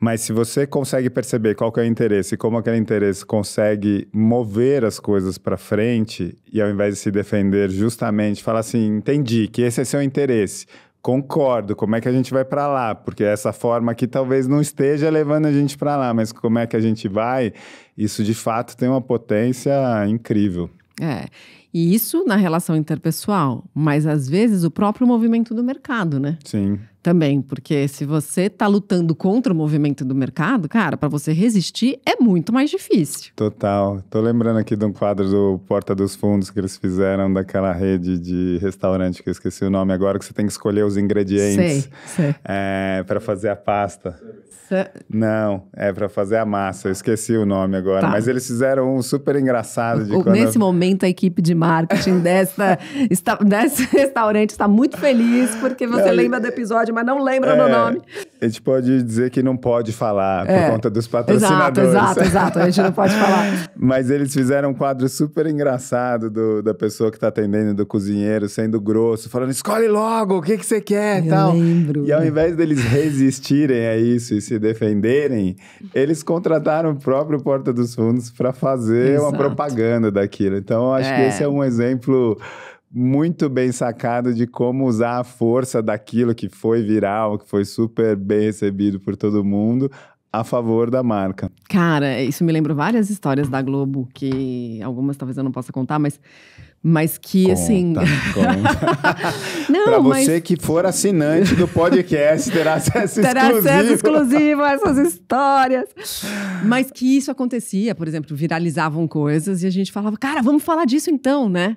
Mas se você consegue perceber qual que é o interesse e como aquele interesse consegue mover as coisas para frente e ao invés de se defender justamente, falar assim, entendi que esse é seu interesse, concordo, como é que a gente vai para lá? Porque essa forma aqui talvez não esteja levando a gente para lá, mas como é que a gente vai? Isso de fato tem uma potência incrível. É, e isso na relação interpessoal, mas às vezes o próprio movimento do mercado, né? Sim. Também, porque se você tá lutando contra o movimento do mercado, cara, para você resistir é muito mais difícil. Total. Tô lembrando aqui de um quadro do Porta dos Fundos que eles fizeram daquela rede de restaurante, que eu esqueci o nome agora, que você tem que escolher os ingredientes. Sei. Para fazer a pasta. Não, é para fazer a massa. Eu esqueci o nome agora. Tá. Mas eles fizeram um super engraçado. Nesse momento, a equipe de marketing desse restaurante está muito feliz, porque você lembra do episódio mas não lembram do nome. A gente pode dizer que não pode falar por conta dos patrocinadores. Exato, exato. A gente não pode falar. Mas eles fizeram um quadro super engraçado da pessoa que tá atendendo, do cozinheiro, sendo grosso, falando, escolhe logo, o que você quer e tal. Lembro. E ao invés deles resistirem a isso e se defenderem, eles contrataram o próprio Porta dos Fundos para fazer uma propaganda daquilo. Então, eu acho que esse é um exemplo muito bem sacado de como usar a força daquilo que foi viral, que foi super bem recebido por todo mundo, a favor da marca. Cara, isso me lembra várias histórias da Globo, que algumas talvez eu não possa contar, mas que, conta, assim... Conta. Não, pra você que for assinante do podcast, terá acesso exclusivo. Terá acesso exclusivo a essas histórias. Mas que isso acontecia, por exemplo, viralizavam coisas e a gente falava, cara, vamos falar disso então, né?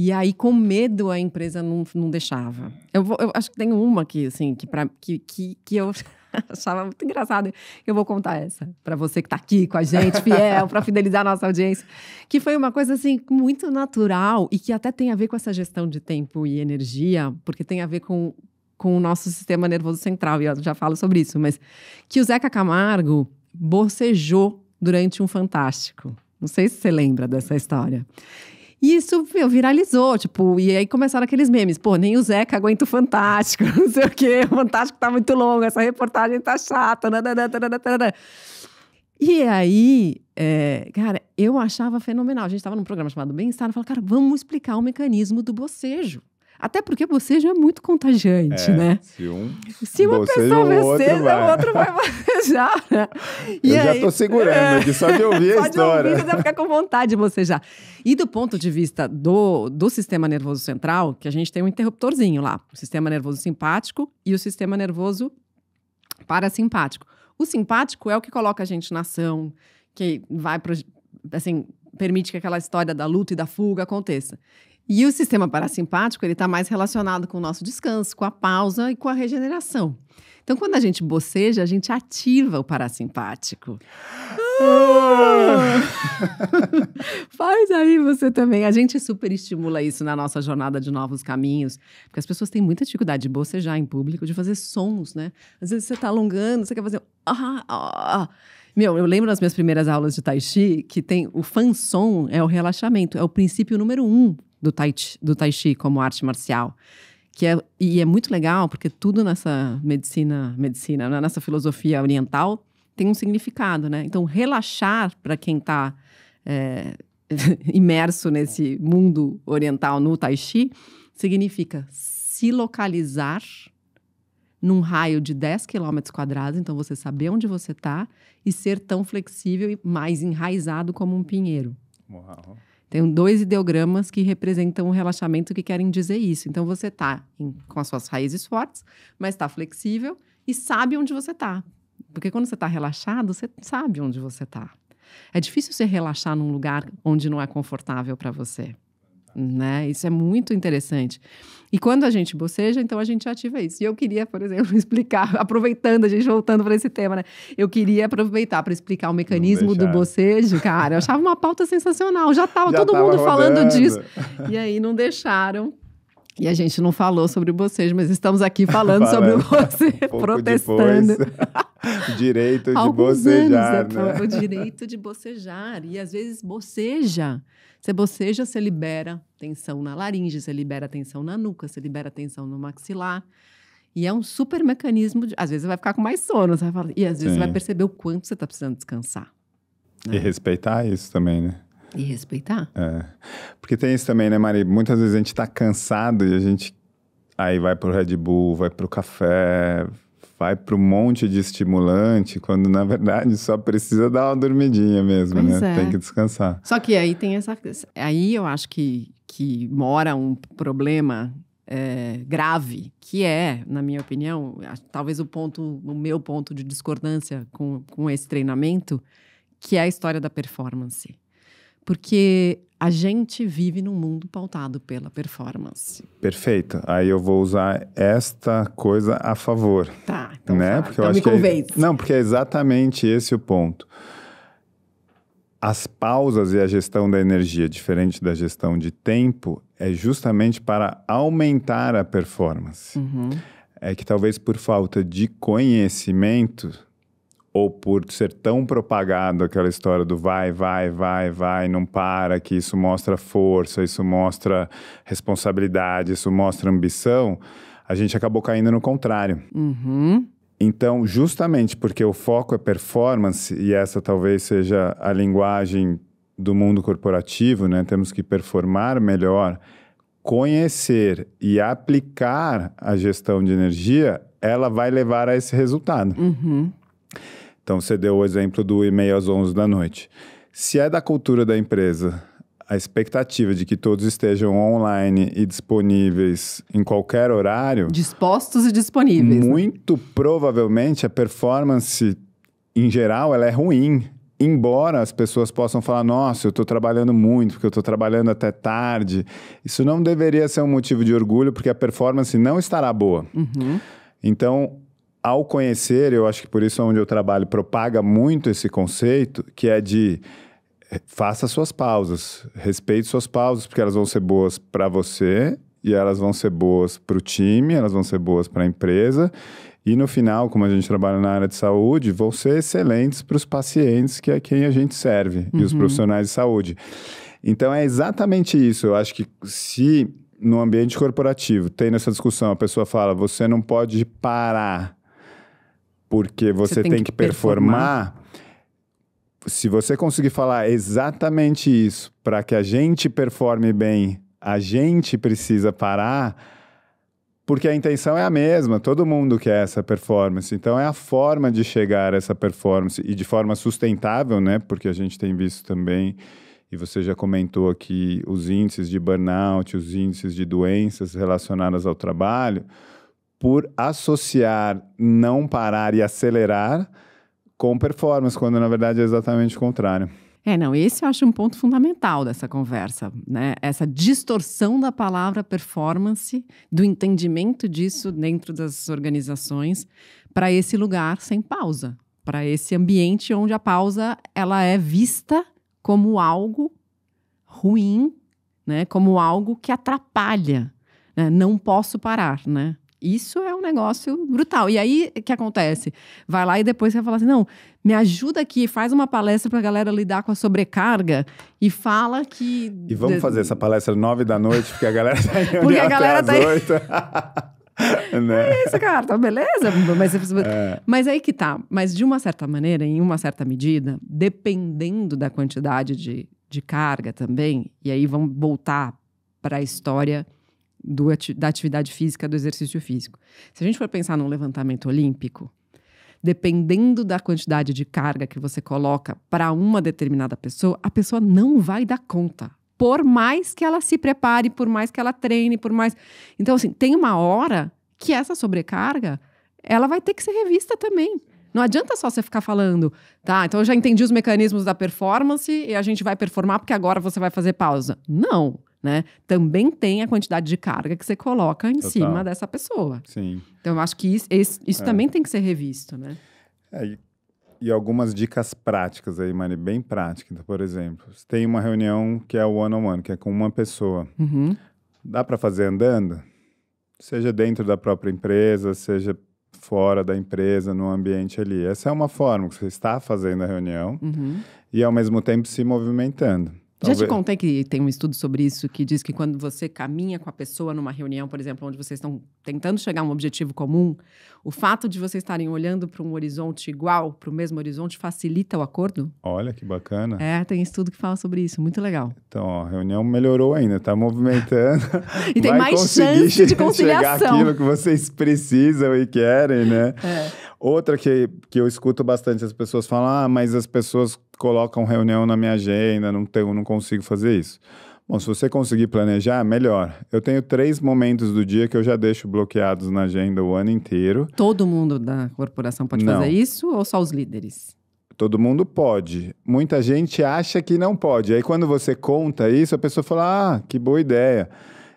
E aí, com medo, a empresa não deixava. Eu acho que tem uma aqui, assim, que eu achava muito engraçada. Eu vou contar essa para você que tá aqui com a gente, fiel, para fidelizar a nossa audiência. Que foi uma coisa, assim, muito natural e que até tem a ver com essa gestão de tempo e energia, porque tem a ver com o nosso sistema nervoso central. E eu já falo sobre isso, mas que o Zeca Camargo bocejou durante um Fantástico. Não sei se você lembra dessa história. E isso, meu, viralizou, tipo, e aí começaram aqueles memes. Pô, nem o Zeca aguenta o Fantástico, não sei o quê, o Fantástico tá muito longo, essa reportagem tá chata, nananã, nananã, nananã. E aí, cara, eu achava fenomenal. A gente tava num programa chamado Bem-Estar, eu falava, cara, vamos explicar o mecanismo do bocejo. Até porque bocejo é muito contagiante, né? Se uma pessoa boceja, o outro vai bocejar, né? Eu já tô segurando aqui, só de ouvir a história. Só de ouvir, você vai ficar com vontade de bocejar. E do ponto de vista do sistema nervoso central, que a gente tem um interruptorzinho lá. O sistema nervoso simpático e o sistema nervoso parasimpático. O simpático é o que coloca a gente na ação, que vai, assim, permite que aquela história da luta e da fuga aconteça. E o sistema parasimpático, ele está mais relacionado com o nosso descanso, com a pausa e com a regeneração. Então, quando a gente boceja, a gente ativa o parasimpático. Faz aí você também. A gente super estimula isso na nossa jornada de novos caminhos. Porque as pessoas têm muita dificuldade de bocejar em público, de fazer sons, né? Às vezes você está alongando, você quer fazer... Meu, eu lembro nas minhas primeiras aulas de Tai Chi que tem o fan-som, é o relaxamento. É o princípio número 1. Do Tai Chi como arte marcial. E é muito legal, porque tudo nessa medicina, nessa filosofia oriental, tem um significado, né? Então, relaxar para quem está imerso nesse mundo oriental no Tai Chi, significa se localizar num raio de 10 quilômetros quadrados, então você saber onde você está e ser tão flexível e mais enraizado como um pinheiro. Uau! Tem 2 ideogramas que representam o relaxamento que querem dizer isso. Então, você está com as suas raízes fortes, mas está flexível e sabe onde você está. Porque quando você está relaxado, você sabe onde você está. É difícil você relaxar num lugar onde não é confortável para você, né? Isso é muito interessante. E quando a gente boceja, então a gente ativa isso. E eu queria, por exemplo, explicar, aproveitando, a gente voltando para esse tema, né? Eu queria aproveitar para explicar o mecanismo do bocejo, cara. Eu achava uma pauta sensacional. Já tava todo mundo falando disso. E aí não deixaram. E a gente não falou sobre o bocejo, mas estamos aqui falando sobre o bocejo, protestando. Depois, direito de bocejar, anos, né? O direito de bocejar. E às vezes boceja. Você boceja, você libera tensão na laringe, você libera tensão na nuca, você libera tensão no maxilar. E é um super mecanismo. Às vezes você vai ficar com mais sono, você vai falar, e às vezes você vai perceber o quanto você está precisando descansar, né? E respeitar isso também, né? E respeitar. É. Porque tem isso também, né, Mari? Muitas vezes a gente tá cansado e a gente aí vai pro Red Bull, vai pro café, vai pro monte de estimulante, quando na verdade só precisa dar uma dormidinha mesmo, pois né? É. Tem que descansar. Só que aí tem essa... Aí eu acho que mora um problema grave, que é, na minha opinião, talvez o meu ponto de discordância com esse treinamento, que é a história da performance. Porque a gente vive num mundo pautado pela performance. Perfeito. Aí eu vou usar esta coisa a favor. Tá, então, né? Porque então eu acho me convence. Não, porque é exatamente esse o ponto. As pausas e a gestão da energia, diferente da gestão de tempo, é justamente para aumentar a performance. Uhum. é que talvez por falta de conhecimento ou por ser tão propagado aquela história do vai, vai, vai, vai, não para, que isso mostra força, isso mostra responsabilidade, isso mostra ambição, a gente acabou caindo no contrário. Uhum. Então, justamente porque o foco é performance, e essa talvez seja a linguagem do mundo corporativo, né? Temos que performar melhor, conhecer e aplicar a gestão de energia, ela vai levar a esse resultado. Uhum. Então, você deu o exemplo do e-mail às 11 da noite. Se é da cultura da empresa a expectativa de que todos estejam online e disponíveis em qualquer horário... Dispostos e disponíveis. Muito provavelmente a performance, em geral, ela é ruim. Embora as pessoas possam falar, nossa, eu estou trabalhando muito, porque eu estou trabalhando até tarde. Isso não deveria ser um motivo de orgulho, porque a performance não estará boa. Uhum. Então... Ao conhecer, eu acho que por isso onde eu trabalho propaga muito esse conceito, que é de faça suas pausas, respeite suas pausas, porque elas vão ser boas para você e elas vão ser boas para o time, elas vão ser boas para a empresa e no final, como a gente trabalha na área de saúde, vão ser excelentes para os pacientes, que é quem a gente serve, uhum. e os profissionais de saúde. Então é exatamente isso, eu acho que se no ambiente corporativo tem nessa discussão, a pessoa fala, você não pode parar, porque você tem que performar. Se você conseguir falar exatamente isso, para que a gente performe bem, a gente precisa parar, porque a intenção é a mesma, todo mundo quer essa performance. Então, é a forma de chegar a essa performance, e de forma sustentável, né? Porque a gente tem visto também, e você já comentou aqui, os índices de burnout, os índices de doenças relacionadas ao trabalho, por associar não parar e acelerar com performance, quando na verdade é exatamente o contrário. É, não, esse eu acho um ponto fundamental dessa conversa, né? Essa distorção da palavra performance, do entendimento disso dentro das organizações, para esse lugar sem pausa, para esse ambiente onde a pausa ela é vista como algo ruim, né? Como algo que atrapalha, né? Não posso parar, né? Isso é um negócio brutal. E aí, o que acontece? Vai lá e depois você vai falar assim, não, me ajuda aqui, faz uma palestra pra galera lidar com a sobrecarga e fala que... E vamos fazer essa palestra 9 da noite, porque a galera tá em reunião até às 8. Né? É isso, cara, tá beleza? Mas aí que tá. Mas de uma certa maneira, em uma certa medida, dependendo da quantidade de carga também, e aí vamos voltar pra história... da atividade física, do exercício físico. Se a gente for pensar num levantamento olímpico, dependendo da quantidade de carga que você coloca para uma determinada pessoa, a pessoa não vai dar conta. Por mais que ela se prepare, por mais que ela treine, por mais... Então, assim, tem uma hora que essa sobrecarga, ela vai ter que ser revista também. Não adianta só você ficar falando, tá, então eu já entendi os mecanismos da performance e a gente vai performar porque agora você vai fazer pausa. Não. Né? Também tem a quantidade de carga que você coloca em Total. Cima dessa pessoa. Sim. Então, eu acho que isso também tem que ser revisto, né? E algumas dicas práticas aí, Mari, bem práticas. Então, por exemplo, você tem uma reunião que é one-on-one, que é com uma pessoa. Uhum. Dá para fazer andando? Seja dentro da própria empresa, seja fora da empresa, no ambiente ali. Essa é uma forma que você está fazendo a reunião, uhum. e ao mesmo tempo se movimentando. Talvez. Já te contei que tem um estudo sobre isso que diz que quando você caminha com a pessoa numa reunião, por exemplo, onde vocês estão tentando chegar a um objetivo comum, o fato de vocês estarem olhando para um horizonte igual, para o mesmo horizonte, facilita o acordo? Olha, que bacana. É, tem estudo que fala sobre isso, muito legal. Então, ó, a reunião melhorou ainda, tá movimentando. E tem mais chance de conciliação. Chegar aquilo que vocês precisam e querem, né? É. Outra que eu escuto bastante, as pessoas falam, ah, mas as pessoas... colocam reunião na minha agenda, não consigo fazer isso. Bom, se você conseguir planejar, melhor. Eu tenho 3 momentos do dia que eu já deixo bloqueados na agenda o ano inteiro. Todo mundo da corporação pode fazer isso ou só os líderes? Todo mundo pode. Muita gente acha que não pode. Aí quando você conta isso, a pessoa fala, ah, que boa ideia.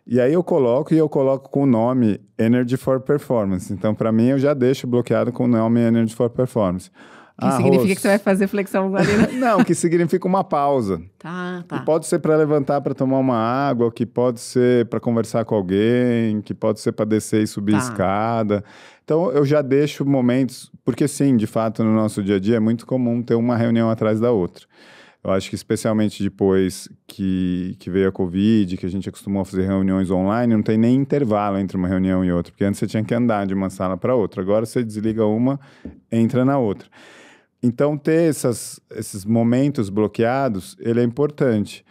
E aí eu coloco com o nome Energy for Performance. Então, para mim, eu já deixo bloqueado com o nome Energy for Performance. Que significa que você vai fazer flexão guarina? Não, que significa uma pausa. Tá. Que pode ser para levantar, para tomar uma água, que pode ser para conversar com alguém, que pode ser para descer e subir escada. Então, eu já deixo momentos... Porque sim, de fato, no nosso dia a dia é muito comum ter uma reunião atrás da outra. Eu acho que especialmente depois que veio a Covid, que a gente acostumou a fazer reuniões online, não tem nem intervalo entre uma reunião e outra, porque antes você tinha que andar de uma sala para outra, agora você desliga uma, entra na outra. Então, ter esses momentos bloqueados, ele é importante.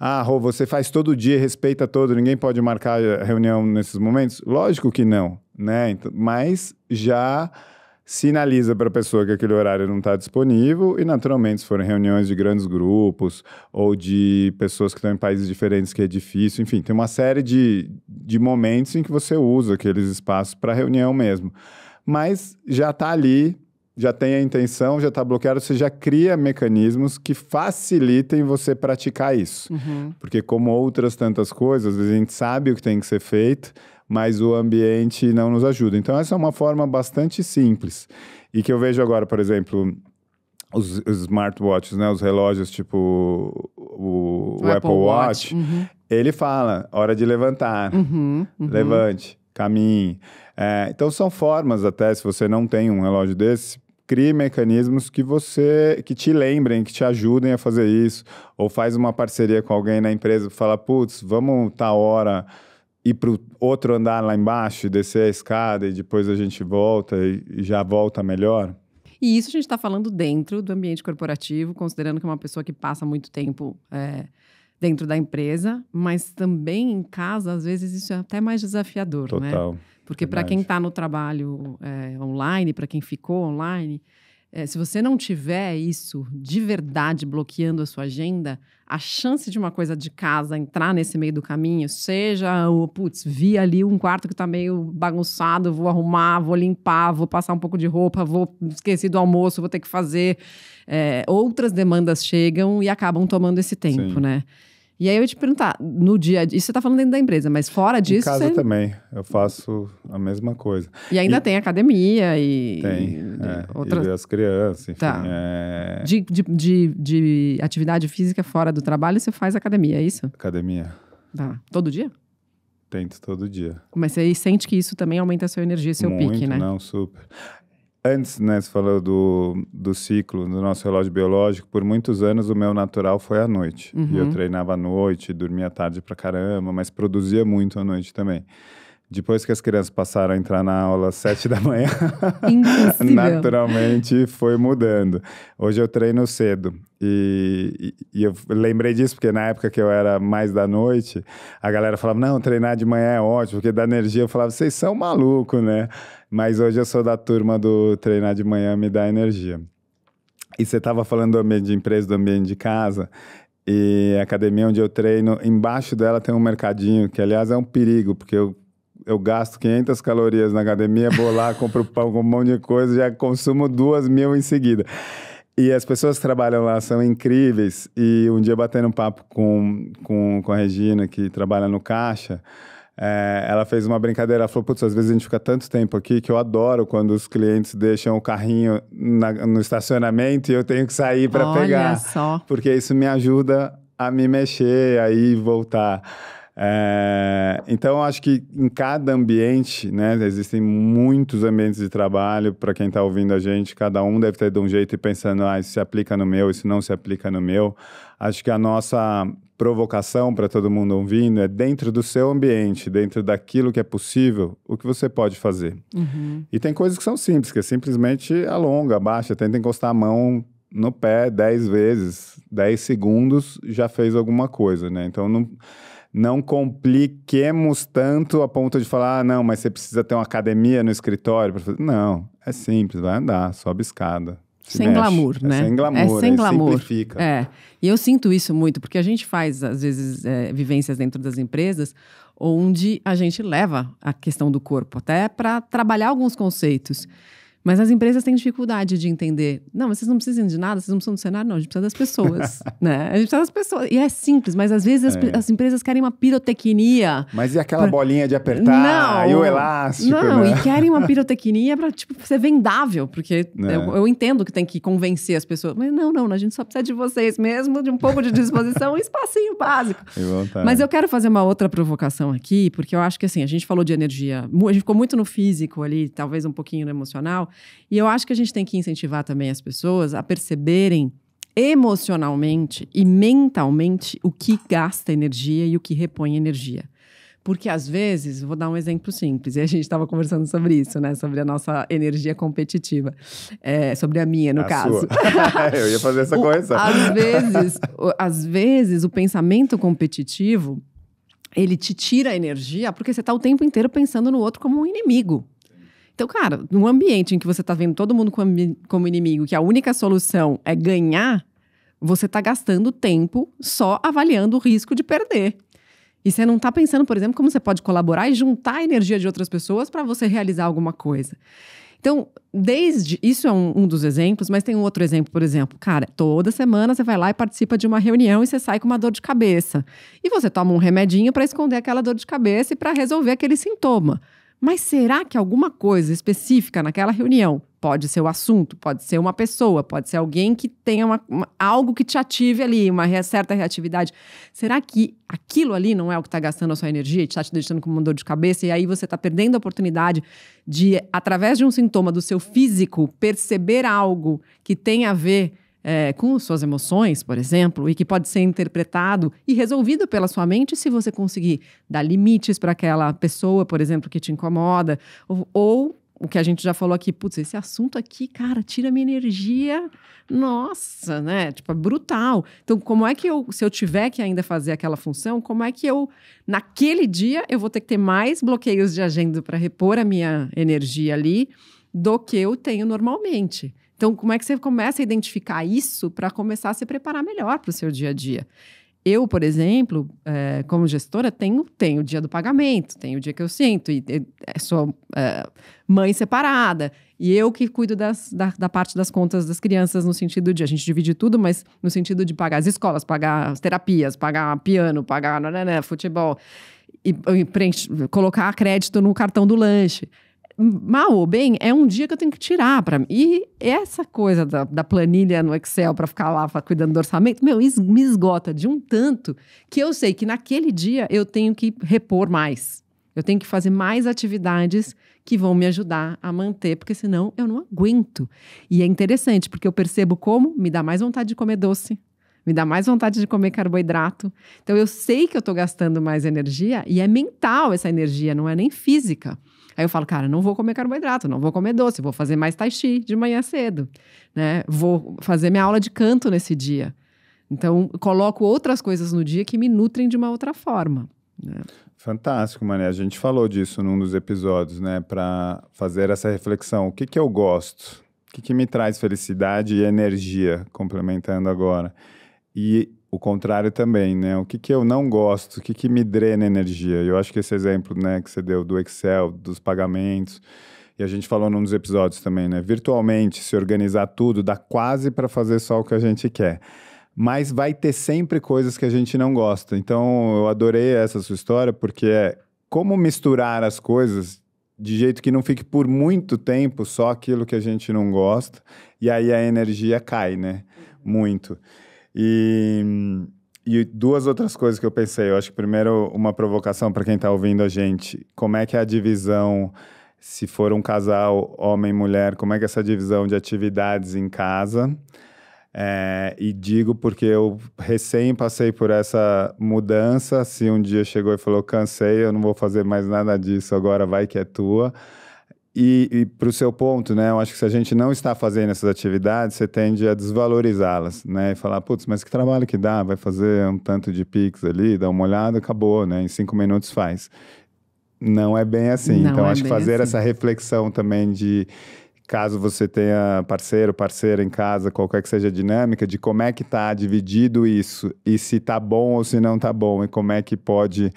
Ah, Rô, você faz todo dia, respeita todo, ninguém pode marcar reunião nesses momentos? Lógico que não, né? Então, mas já... sinaliza para a pessoa que aquele horário não está disponível e, naturalmente, se forem reuniões de grandes grupos ou de pessoas que estão em países diferentes que é difícil, enfim, tem uma série de momentos em que você usa aqueles espaços para reunião mesmo. Mas já está ali, já tem a intenção, já está bloqueado, você já cria mecanismos que facilitem você praticar isso. Uhum. Porque, como outras tantas coisas, a gente sabe o que tem que ser feito, mas o ambiente não nos ajuda. Então, essa é uma forma bastante simples. E que eu vejo agora, por exemplo, os smartwatches, né? Os relógios, tipo o Apple Watch. Uhum. Ele fala, hora de levantar. Uhum. Levante, caminhe. Então, são formas até, se você não tem um relógio desse, crie mecanismos que te lembrem, que te ajudem a fazer isso. Ou faz uma parceria com alguém na empresa, fala, putz, vamos tal hora... ir para o outro andar lá embaixo, descer a escada e depois a gente volta e já volta melhor. E isso a gente está falando dentro do ambiente corporativo, considerando que é uma pessoa que passa muito tempo dentro da empresa, mas também em casa, às vezes, isso é até mais desafiador, Total, né? Porque para quem está no trabalho online, para quem ficou online... se você não tiver isso de verdade bloqueando a sua agenda, a chance de uma coisa de casa entrar nesse meio do caminho, seja o, putz, vi ali um quarto que tá meio bagunçado, vou arrumar, vou limpar, vou passar um pouco de roupa, vou esqueci do almoço, vou ter que fazer. Outras demandas chegam e acabam tomando esse tempo, Sim. né? E aí eu ia te perguntar, no dia a dia, isso você tá falando dentro da empresa, mas fora disso... Em casa também, eu faço a mesma coisa. E ainda tem academia e... Tem, e as crianças, enfim. Tá. De atividade física fora do trabalho, você faz academia, é isso? Academia. Tá. Todo dia? Tento todo dia. Mas você sente que isso também aumenta a sua energia, seu pique, né? Não, super. Antes, né, você falou do ciclo, do nosso relógio biológico, por muitos anos o meu natural foi à noite. Uhum. E eu treinava à noite, dormia tarde pra caramba, mas produzia muito à noite também. Depois que as crianças passaram a entrar na aula às 7 da manhã, naturalmente foi mudando. Hoje eu treino cedo. E eu lembrei disso, porque na época que eu era mais da noite, a galera falava, não, treinar de manhã é ótimo, porque dá energia. Eu falava, vocês são malucos, né? Mas hoje eu sou da turma do treinar de manhã me dá energia. E você estava falando do ambiente de empresa, do ambiente de casa... E a academia onde eu treino, embaixo dela tem um mercadinho, que aliás é um perigo, porque eu gasto 500 calorias na academia, vou lá, compro pão com um monte de coisa, já consumo 2.000 em seguida. E as pessoas que trabalham lá são incríveis. E um dia batendo um papo com a Regina, que trabalha no caixa, ela fez uma brincadeira, ela falou, putz, às vezes a gente fica tanto tempo aqui que eu adoro quando os clientes deixam o carrinho no estacionamento e eu tenho que sair para pegar. Olha só. Porque isso me ajuda a me mexer, a ir e voltar. Então, eu acho que em cada ambiente, né, existem muitos ambientes de trabalho, para quem está ouvindo a gente, cada um deve ter de um jeito e pensando, ah, isso se aplica no meu, isso não se aplica no meu. Acho que a nossa provocação para todo mundo ouvindo é dentro do seu ambiente, dentro daquilo que é possível, o que você pode fazer. Uhum. E tem coisas que são simples, que é simplesmente alonga, abaixa, tenta encostar a mão no pé 10 vezes, 10 segundos já fez alguma coisa, né? Então, não compliquemos tanto a ponto de falar, ah, não, mas você precisa ter uma academia no escritório para fazer. Não, é simples, vai andar, sobe escada. Sem glamour, né? É sem glamour, simplifica. É, e eu sinto isso muito, porque a gente faz, às vezes, vivências dentro das empresas, onde a gente leva a questão do corpo até para trabalhar alguns conceitos. Mas as empresas têm dificuldade de entender. Não, vocês não precisam de nada, vocês não precisam do cenário, não. A gente precisa das pessoas, né? A gente precisa das pessoas. E é simples, mas às vezes as empresas querem uma pirotecnia. Mas e aquela bolinha de apertar? Não, e o plástico. Não, né? E querem uma pirotecnia para tipo, ser vendável, porque eu entendo que tem que convencer as pessoas. Mas não, a gente só precisa de vocês mesmo, de um pouco de disposição, um espacinho básico. Mas eu quero fazer uma outra provocação aqui, porque eu acho que assim, a gente falou de energia, a gente ficou muito no físico ali, talvez um pouquinho no emocional, e eu acho que a gente tem que incentivar também as pessoas a perceberem emocionalmente e mentalmente o que gasta energia e o que repõe energia. Porque às vezes, vou dar um exemplo simples, e a gente estava conversando sobre isso, né? Sobre a nossa energia competitiva. É, sobre a minha, no caso. Eu ia fazer essa coisa. Às vezes, o pensamento competitivo, ele te tira a energia porque você está o tempo inteiro pensando no outro como um inimigo. Então, cara, num ambiente em que você está vendo todo mundo como inimigo, que a única solução é ganhar, você está gastando tempo só avaliando o risco de perder. E você não está pensando, por exemplo, como você pode colaborar e juntar a energia de outras pessoas para você realizar alguma coisa. Então, isso é um dos exemplos, mas tem um outro exemplo, por exemplo. Cara, toda semana você vai lá e participa de uma reunião e você sai com uma dor de cabeça. E você toma um remedinho para esconder aquela dor de cabeça e para resolver aquele sintoma. Mas será que alguma coisa específica naquela reunião, pode ser o assunto, pode ser uma pessoa, pode ser alguém que tenha algo que te ative ali, certa reatividade. Será que aquilo ali não é o que está gastando a sua energia, está te deixando com uma dor de cabeça e aí você está perdendo a oportunidade de, através de um sintoma do seu físico, perceber algo que tem a ver com suas emoções, por exemplo, e que pode ser interpretado e resolvido pela sua mente se você conseguir dar limites para aquela pessoa, por exemplo, que te incomoda, ou o que a gente já falou aqui, putz, esse assunto aqui, cara, tira minha energia, nossa, né? Tipo, é brutal. Então, como é que eu, se eu tiver que ainda fazer aquela função, como é que eu, naquele dia, eu vou ter que ter mais bloqueios de agenda para repor a minha energia ali do que eu tenho normalmente? Então, como é que você começa a identificar isso para começar a se preparar melhor para o seu dia a dia? Eu, por exemplo, como gestora, tenho o dia do pagamento, tenho o dia que eu sinto, e sou mãe separada, e eu que cuido da parte das contas das crianças no sentido de, a gente divide tudo, mas no sentido de pagar as escolas, pagar as terapias, pagar piano, pagar futebol, e colocar crédito no cartão do lanche. Mal ou bem, é um dia que eu tenho que tirar para mim. E essa coisa da planilha no Excel para ficar lá cuidando do orçamento, isso me esgota de um tanto que eu sei que naquele dia eu tenho que repor mais. Eu tenho que fazer mais atividades que vão me ajudar a manter, porque senão eu não aguento. E é interessante, porque eu percebo como me dá mais vontade de comer doce, me dá mais vontade de comer carboidrato. Então eu sei que eu estou gastando mais energia e é mental essa energia, não é nem física. Aí eu falo, cara, não vou comer carboidrato, não vou comer doce, vou fazer mais Tai Chi de manhã cedo, né? Vou fazer minha aula de canto nesse dia. Então, coloco outras coisas no dia que me nutrem de uma outra forma, né? Fantástico, Mané. A gente falou disso num dos episódios, né? Para fazer essa reflexão. O que que eu gosto? O que que me traz felicidade e energia? Complementando agora. E o contrário também, né? O que que eu não gosto? O que que me drena energia? Eu acho que esse exemplo, né, que você deu do Excel, dos pagamentos, e a gente falou num dos episódios também, né? Virtualmente, se organizar tudo, dá quase para fazer só o que a gente quer. Mas vai ter sempre coisas que a gente não gosta. Então, eu adorei essa sua história, porque é como misturar as coisas de jeito que não fique por muito tempo só aquilo que a gente não gosta, e aí a energia cai, né? Muito. E duas outras coisas que eu pensei. Eu acho que primeiro uma provocação para quem está ouvindo a gente. Como é que é a divisão, se for um casal, homem e mulher, como é que é essa divisão de atividades em casa? E digo porque eu recém passei por essa mudança. Se um dia chegou e falou, cansei, eu não vou fazer mais nada disso, agora vai que é tua. E para o seu ponto, né, eu acho que se a gente não está fazendo essas atividades, você tende a desvalorizá-las, né, e falar, putz, mas que trabalho que dá, vai fazer um tanto de pix ali, dá uma olhada, acabou, né, em 5 minutos faz. Não é bem assim, então acho que fazer essa reflexão também de, caso você tenha parceiro, parceira em casa, qualquer que seja a dinâmica, de como é que tá dividido isso, e se tá bom ou se não tá bom, e como é que pode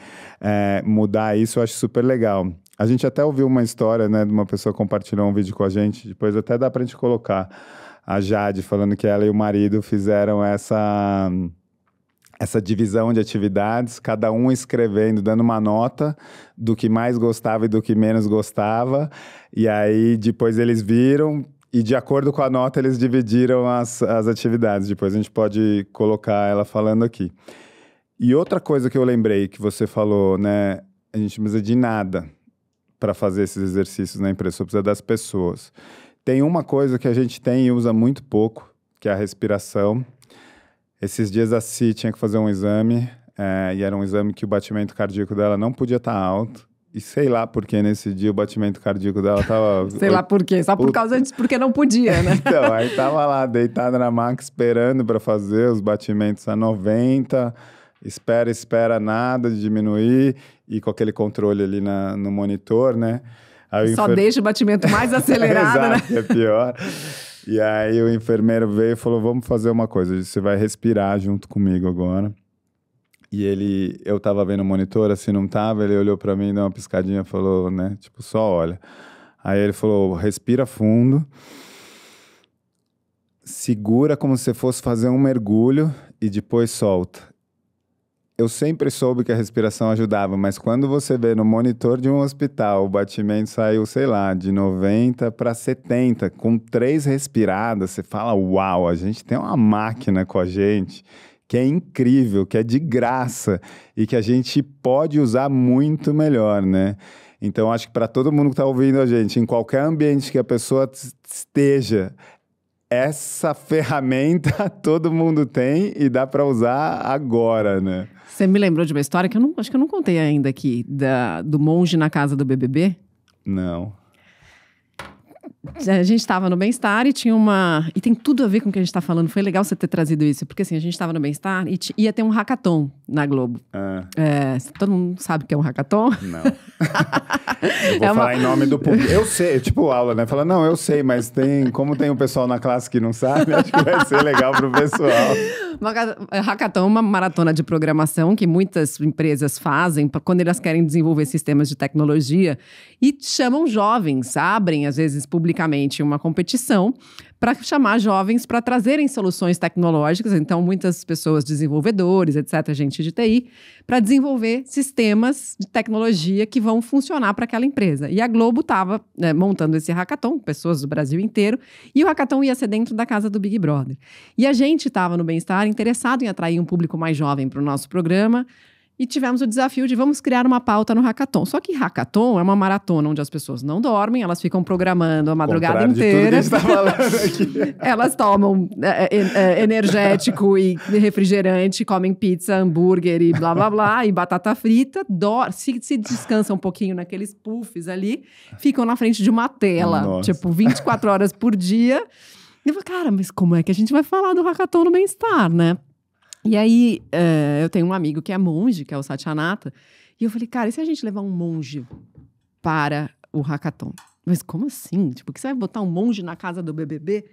mudar isso, eu acho super legal. A gente até ouviu uma história, né, de uma pessoa que compartilhou um vídeo com a gente, depois até dá pra gente colocar, a Jade, falando que ela e o marido fizeram essa essa divisão de atividades, cada um escrevendo, dando uma nota do que mais gostava e do que menos gostava. E aí, depois eles viram e, de acordo com a nota, eles dividiram as atividades. Depois a gente pode colocar ela falando aqui. E outra coisa que eu lembrei que você falou, né? A gente não precisa de nada para fazer esses exercícios na empresa, só precisa das pessoas. Tem uma coisa que a gente tem e usa muito pouco, que é a respiração. Esses dias a Si tinha que fazer um exame, e era um exame que o batimento cardíaco dela não podia estar alto. E sei lá por que nesse dia o batimento cardíaco dela tava... sei lá por quê, só por causa disso, porque não podia, né? Então, aí tava lá, deitada na maca, esperando para fazer os batimentos a 90, espera, nada de diminuir, e com aquele controle ali no monitor, né? Aí só deixa o batimento mais acelerado, exato, né? É pior. E aí o enfermeiro veio e falou, vamos fazer uma coisa, você vai respirar junto comigo agora. E ele, eu tava vendo o monitor, assim, não tava, ele olhou pra mim, deu uma piscadinha, falou, né, tipo, só olha. Aí ele falou, respira fundo, segura como se fosse fazer um mergulho e depois solta. Eu sempre soube que a respiração ajudava, mas quando você vê no monitor de um hospital, o batimento saiu, sei lá, de 90 para 70, com 3 respiradas, você fala, uau, a gente tem uma máquina com a gente, que é incrível, que é de graça, e que a gente pode usar muito melhor, né? Então, acho que para todo mundo que está ouvindo a gente, em qualquer ambiente que a pessoa esteja, essa ferramenta todo mundo tem e dá para usar agora, né? Você me lembrou de uma história que eu não, acho que eu não contei ainda aqui, do monge na casa do BBB? Não. A gente estava no Bem-Estar e tinha uma... E tem tudo a ver com o que a gente está falando. Foi legal você ter trazido isso, porque assim, a gente estava no Bem-Estar e ia ter um hackathon na Globo. Todo mundo sabe o que é um hackathon? Não. Eu vou falar em nome do público. Eu sei, tipo aula, né? Fala, não, eu sei, mas tem... Como tem um pessoal na classe que não sabe, acho que vai ser legal pro pessoal. Hackathon é uma maratona de programação que muitas empresas fazem quando elas querem desenvolver sistemas de tecnologia e chamam jovens, abrem, às vezes, publicamente uma competição para chamar jovens para trazerem soluções tecnológicas. Então, muitas pessoas, desenvolvedores, etc., gente de TI, para desenvolver sistemas de tecnologia que vão funcionar para aquela empresa. E a Globo estava montando esse hackathon, pessoas do Brasil inteiro, e o hackathon ia ser dentro da casa do Big Brother. E a gente estava no Bem-Estar interessado em atrair um público mais jovem para o nosso programa, e tivemos o desafio de vamos criar uma pauta no hackathon. Só que hackathon é uma maratona onde as pessoas não dormem, elas ficam programando a madrugada inteira. De tudo que a gente tá falando aqui. Elas tomam energético e refrigerante, comem pizza, hambúrguer e blá, blá, blá, e batata frita, se descansam um pouquinho naqueles puffs ali, ficam na frente de uma tela, nossa, tipo 24 horas por dia. E eu falo, cara, mas como é que a gente vai falar do hackathon no Bem-Estar, né? E aí, eu tenho um amigo que é monge, que é o Satyanata, e eu falei, cara, e se a gente levar um monge para o hackathon? Mas como assim? Tipo, que você vai botar um monge na casa do BBB?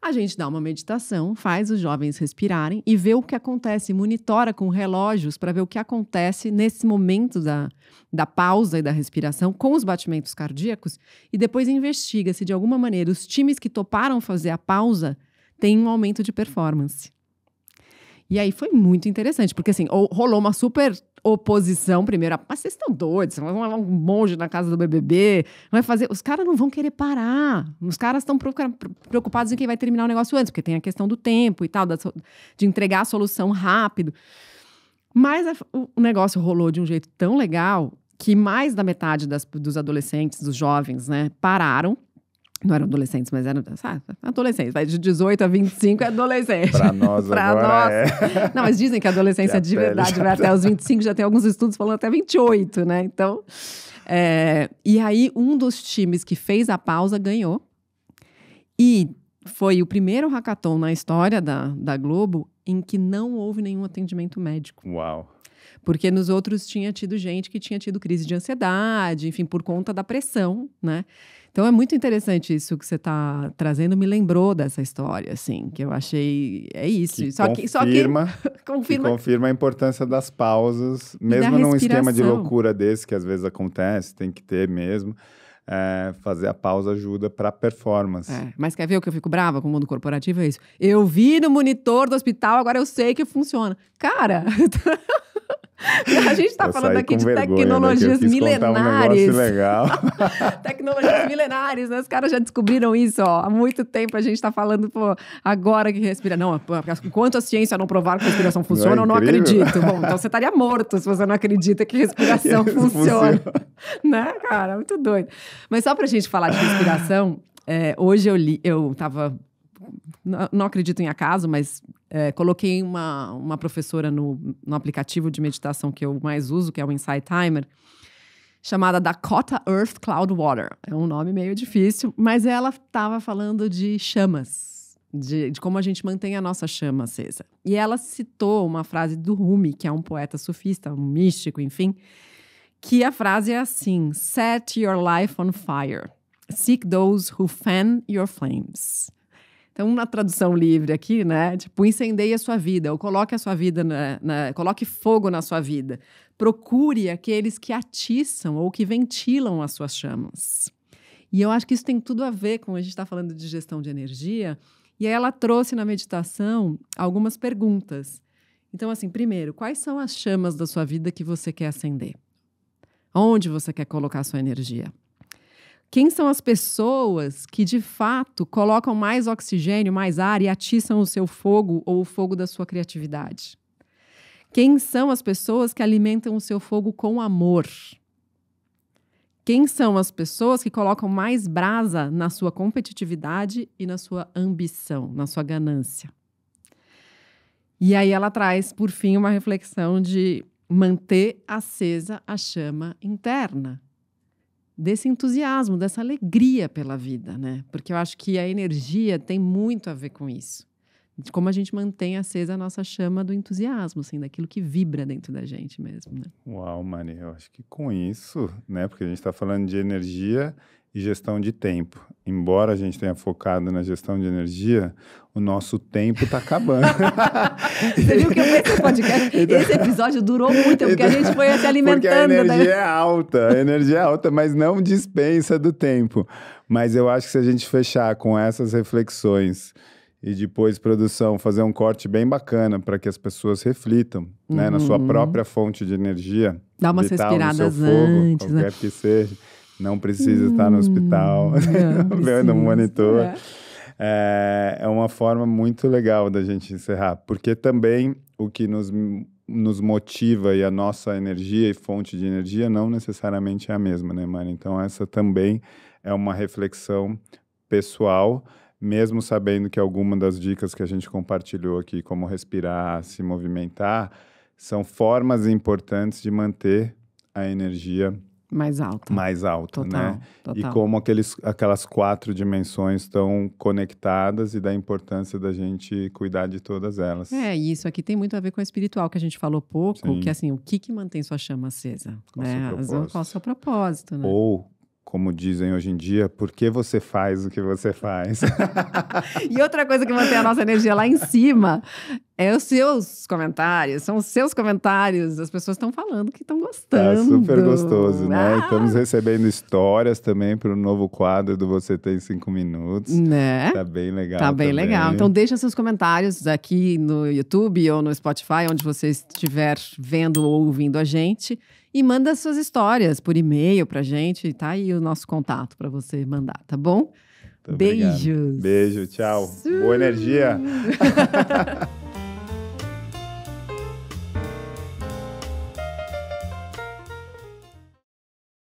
A gente dá uma meditação, faz os jovens respirarem e vê o que acontece, monitora com relógios para ver o que acontece nesse momento da pausa e da respiração com os batimentos cardíacos e depois investiga se, de alguma maneira, os times que toparam fazer a pausa têm um aumento de performance. E aí foi muito interessante, porque assim, rolou uma super oposição primeiro. Mas vocês estão doidos, vão levar um monge na casa do BBB, vai fazer... Os caras não vão querer parar, os caras estão preocupados em quem vai terminar o negócio antes, porque tem a questão do tempo e tal, de entregar a solução rápido. Mas o negócio rolou de um jeito tão legal que mais da metade dos adolescentes, dos jovens, né, pararam. Não eram adolescentes, mas eram, sabe, adolescentes. Vai de 18 a 25 é adolescente. Para nós pra agora nós. É. Não, mas dizem que a adolescência de verdade vai até os 25, já tem alguns estudos falando até 28, né? Então, e aí um dos times que fez a pausa ganhou. E foi o primeiro hackathon na história da Globo em que não houve nenhum atendimento médico. Uau! Porque nos outros tinha tido gente que tinha tido crise de ansiedade, enfim, por conta da pressão, né? Então é muito interessante isso que você está trazendo, me lembrou dessa história, assim, que eu achei, é isso. Confirma a importância das pausas, mesmo num esquema de loucura desse, que às vezes acontece, tem que ter mesmo. fazer a pausa ajuda para performance. É, mas quer ver o que eu fico brava com o mundo corporativo? É isso. Eu vi no monitor do hospital, agora eu sei que funciona. Cara... A gente está falando aqui de vergonha, tecnologias milenares. Legal. Tecnologias milenares, né? Os caras já descobriram isso, ó. Há muito tempo a gente está falando, pô, agora que respira. Não, enquanto a ciência não provar que a respiração funciona, eu não acredito. Bom, então você estaria morto se você não acredita que respiração funciona. Né, cara? Muito doido. Mas só pra gente falar de respiração, hoje eu tava... Não acredito em acaso, mas coloquei uma professora no aplicativo de meditação que eu mais uso, que é o Insight Timer, chamada Dakota Earth Cloud Water. É um nome meio difícil, mas ela estava falando de chamas, de como a gente mantém a nossa chama acesa. E ela citou uma frase do Rumi, que é um poeta sufista, um místico, enfim, que a frase é assim: Set your life on fire. Seek those who fan your flames. Então, na tradução livre aqui, né? Tipo, incendeie a sua vida, ou coloque a sua vida, coloque fogo na sua vida. Procure aqueles que atiçam ou que ventilam as suas chamas. E eu acho que isso tem tudo a ver com a gente está falando de gestão de energia. E aí ela trouxe na meditação algumas perguntas. Então, assim, primeiro, quais são as chamas da sua vida que você quer acender? Onde você quer colocar a sua energia? Quem são as pessoas que, de fato, colocam mais oxigênio, mais ar e atiçam o seu fogo ou o fogo da sua criatividade? Quem são as pessoas que alimentam o seu fogo com amor? Quem são as pessoas que colocam mais brasa na sua competitividade e na sua ambição, na sua ganância? E aí ela traz, por fim, uma reflexão de manter acesa a chama interna, desse entusiasmo, dessa alegria pela vida, né? Porque eu acho que a energia tem muito a ver com isso. De como a gente mantém acesa a nossa chama do entusiasmo, assim, daquilo que vibra dentro da gente mesmo, né? Uau, Mari, eu acho que com isso, né? Porque a gente está falando de energia e gestão de tempo. Embora a gente tenha focado na gestão de energia, o nosso tempo está acabando. Você viu que eu pensei no podcast? Então, esse episódio durou muito, porque a gente foi se alimentando. Porque a energia é alta, mas não dispensa do tempo. Mas eu acho que se a gente fechar com essas reflexões e depois, produção, fazer um corte bem bacana para que as pessoas reflitam, né, na sua própria fonte de energia. Dá umas respiradas antes, qualquer que seja. Não precisa estar no hospital, vendo o monitor. É uma forma muito legal da gente encerrar, porque também o que nos motiva e a nossa energia e fonte de energia não necessariamente é a mesma, né, Mari? Então, essa também é uma reflexão pessoal, mesmo sabendo que alguma das dicas que a gente compartilhou aqui, como respirar, se movimentar, são formas importantes de manter a energia mais alta, total, né? Total. E como aquelas 4 dimensões estão conectadas e da importância da gente cuidar de todas elas. E isso aqui tem muito a ver com o espiritual, que a gente falou pouco. Sim. Que assim, o que mantém sua chama acesa? Qual o seu propósito, né? Ou, como dizem hoje em dia, por que você faz o que você faz? E outra coisa que mantém a nossa energia lá em cima... É os seus comentários, são os seus comentários. As pessoas estão falando que estão gostando. É super gostoso, né? Estamos recebendo histórias também para o novo quadro do Você Tem 5 Minutos. Né? Tá bem legal. Tá bem legal. Então deixa seus comentários aqui no YouTube ou no Spotify, onde você estiver vendo ou ouvindo a gente. E manda suas histórias por e-mail pra gente. Tá aí o nosso contato para você mandar, tá bom? Beijos. Beijo, tchau. Boa energia.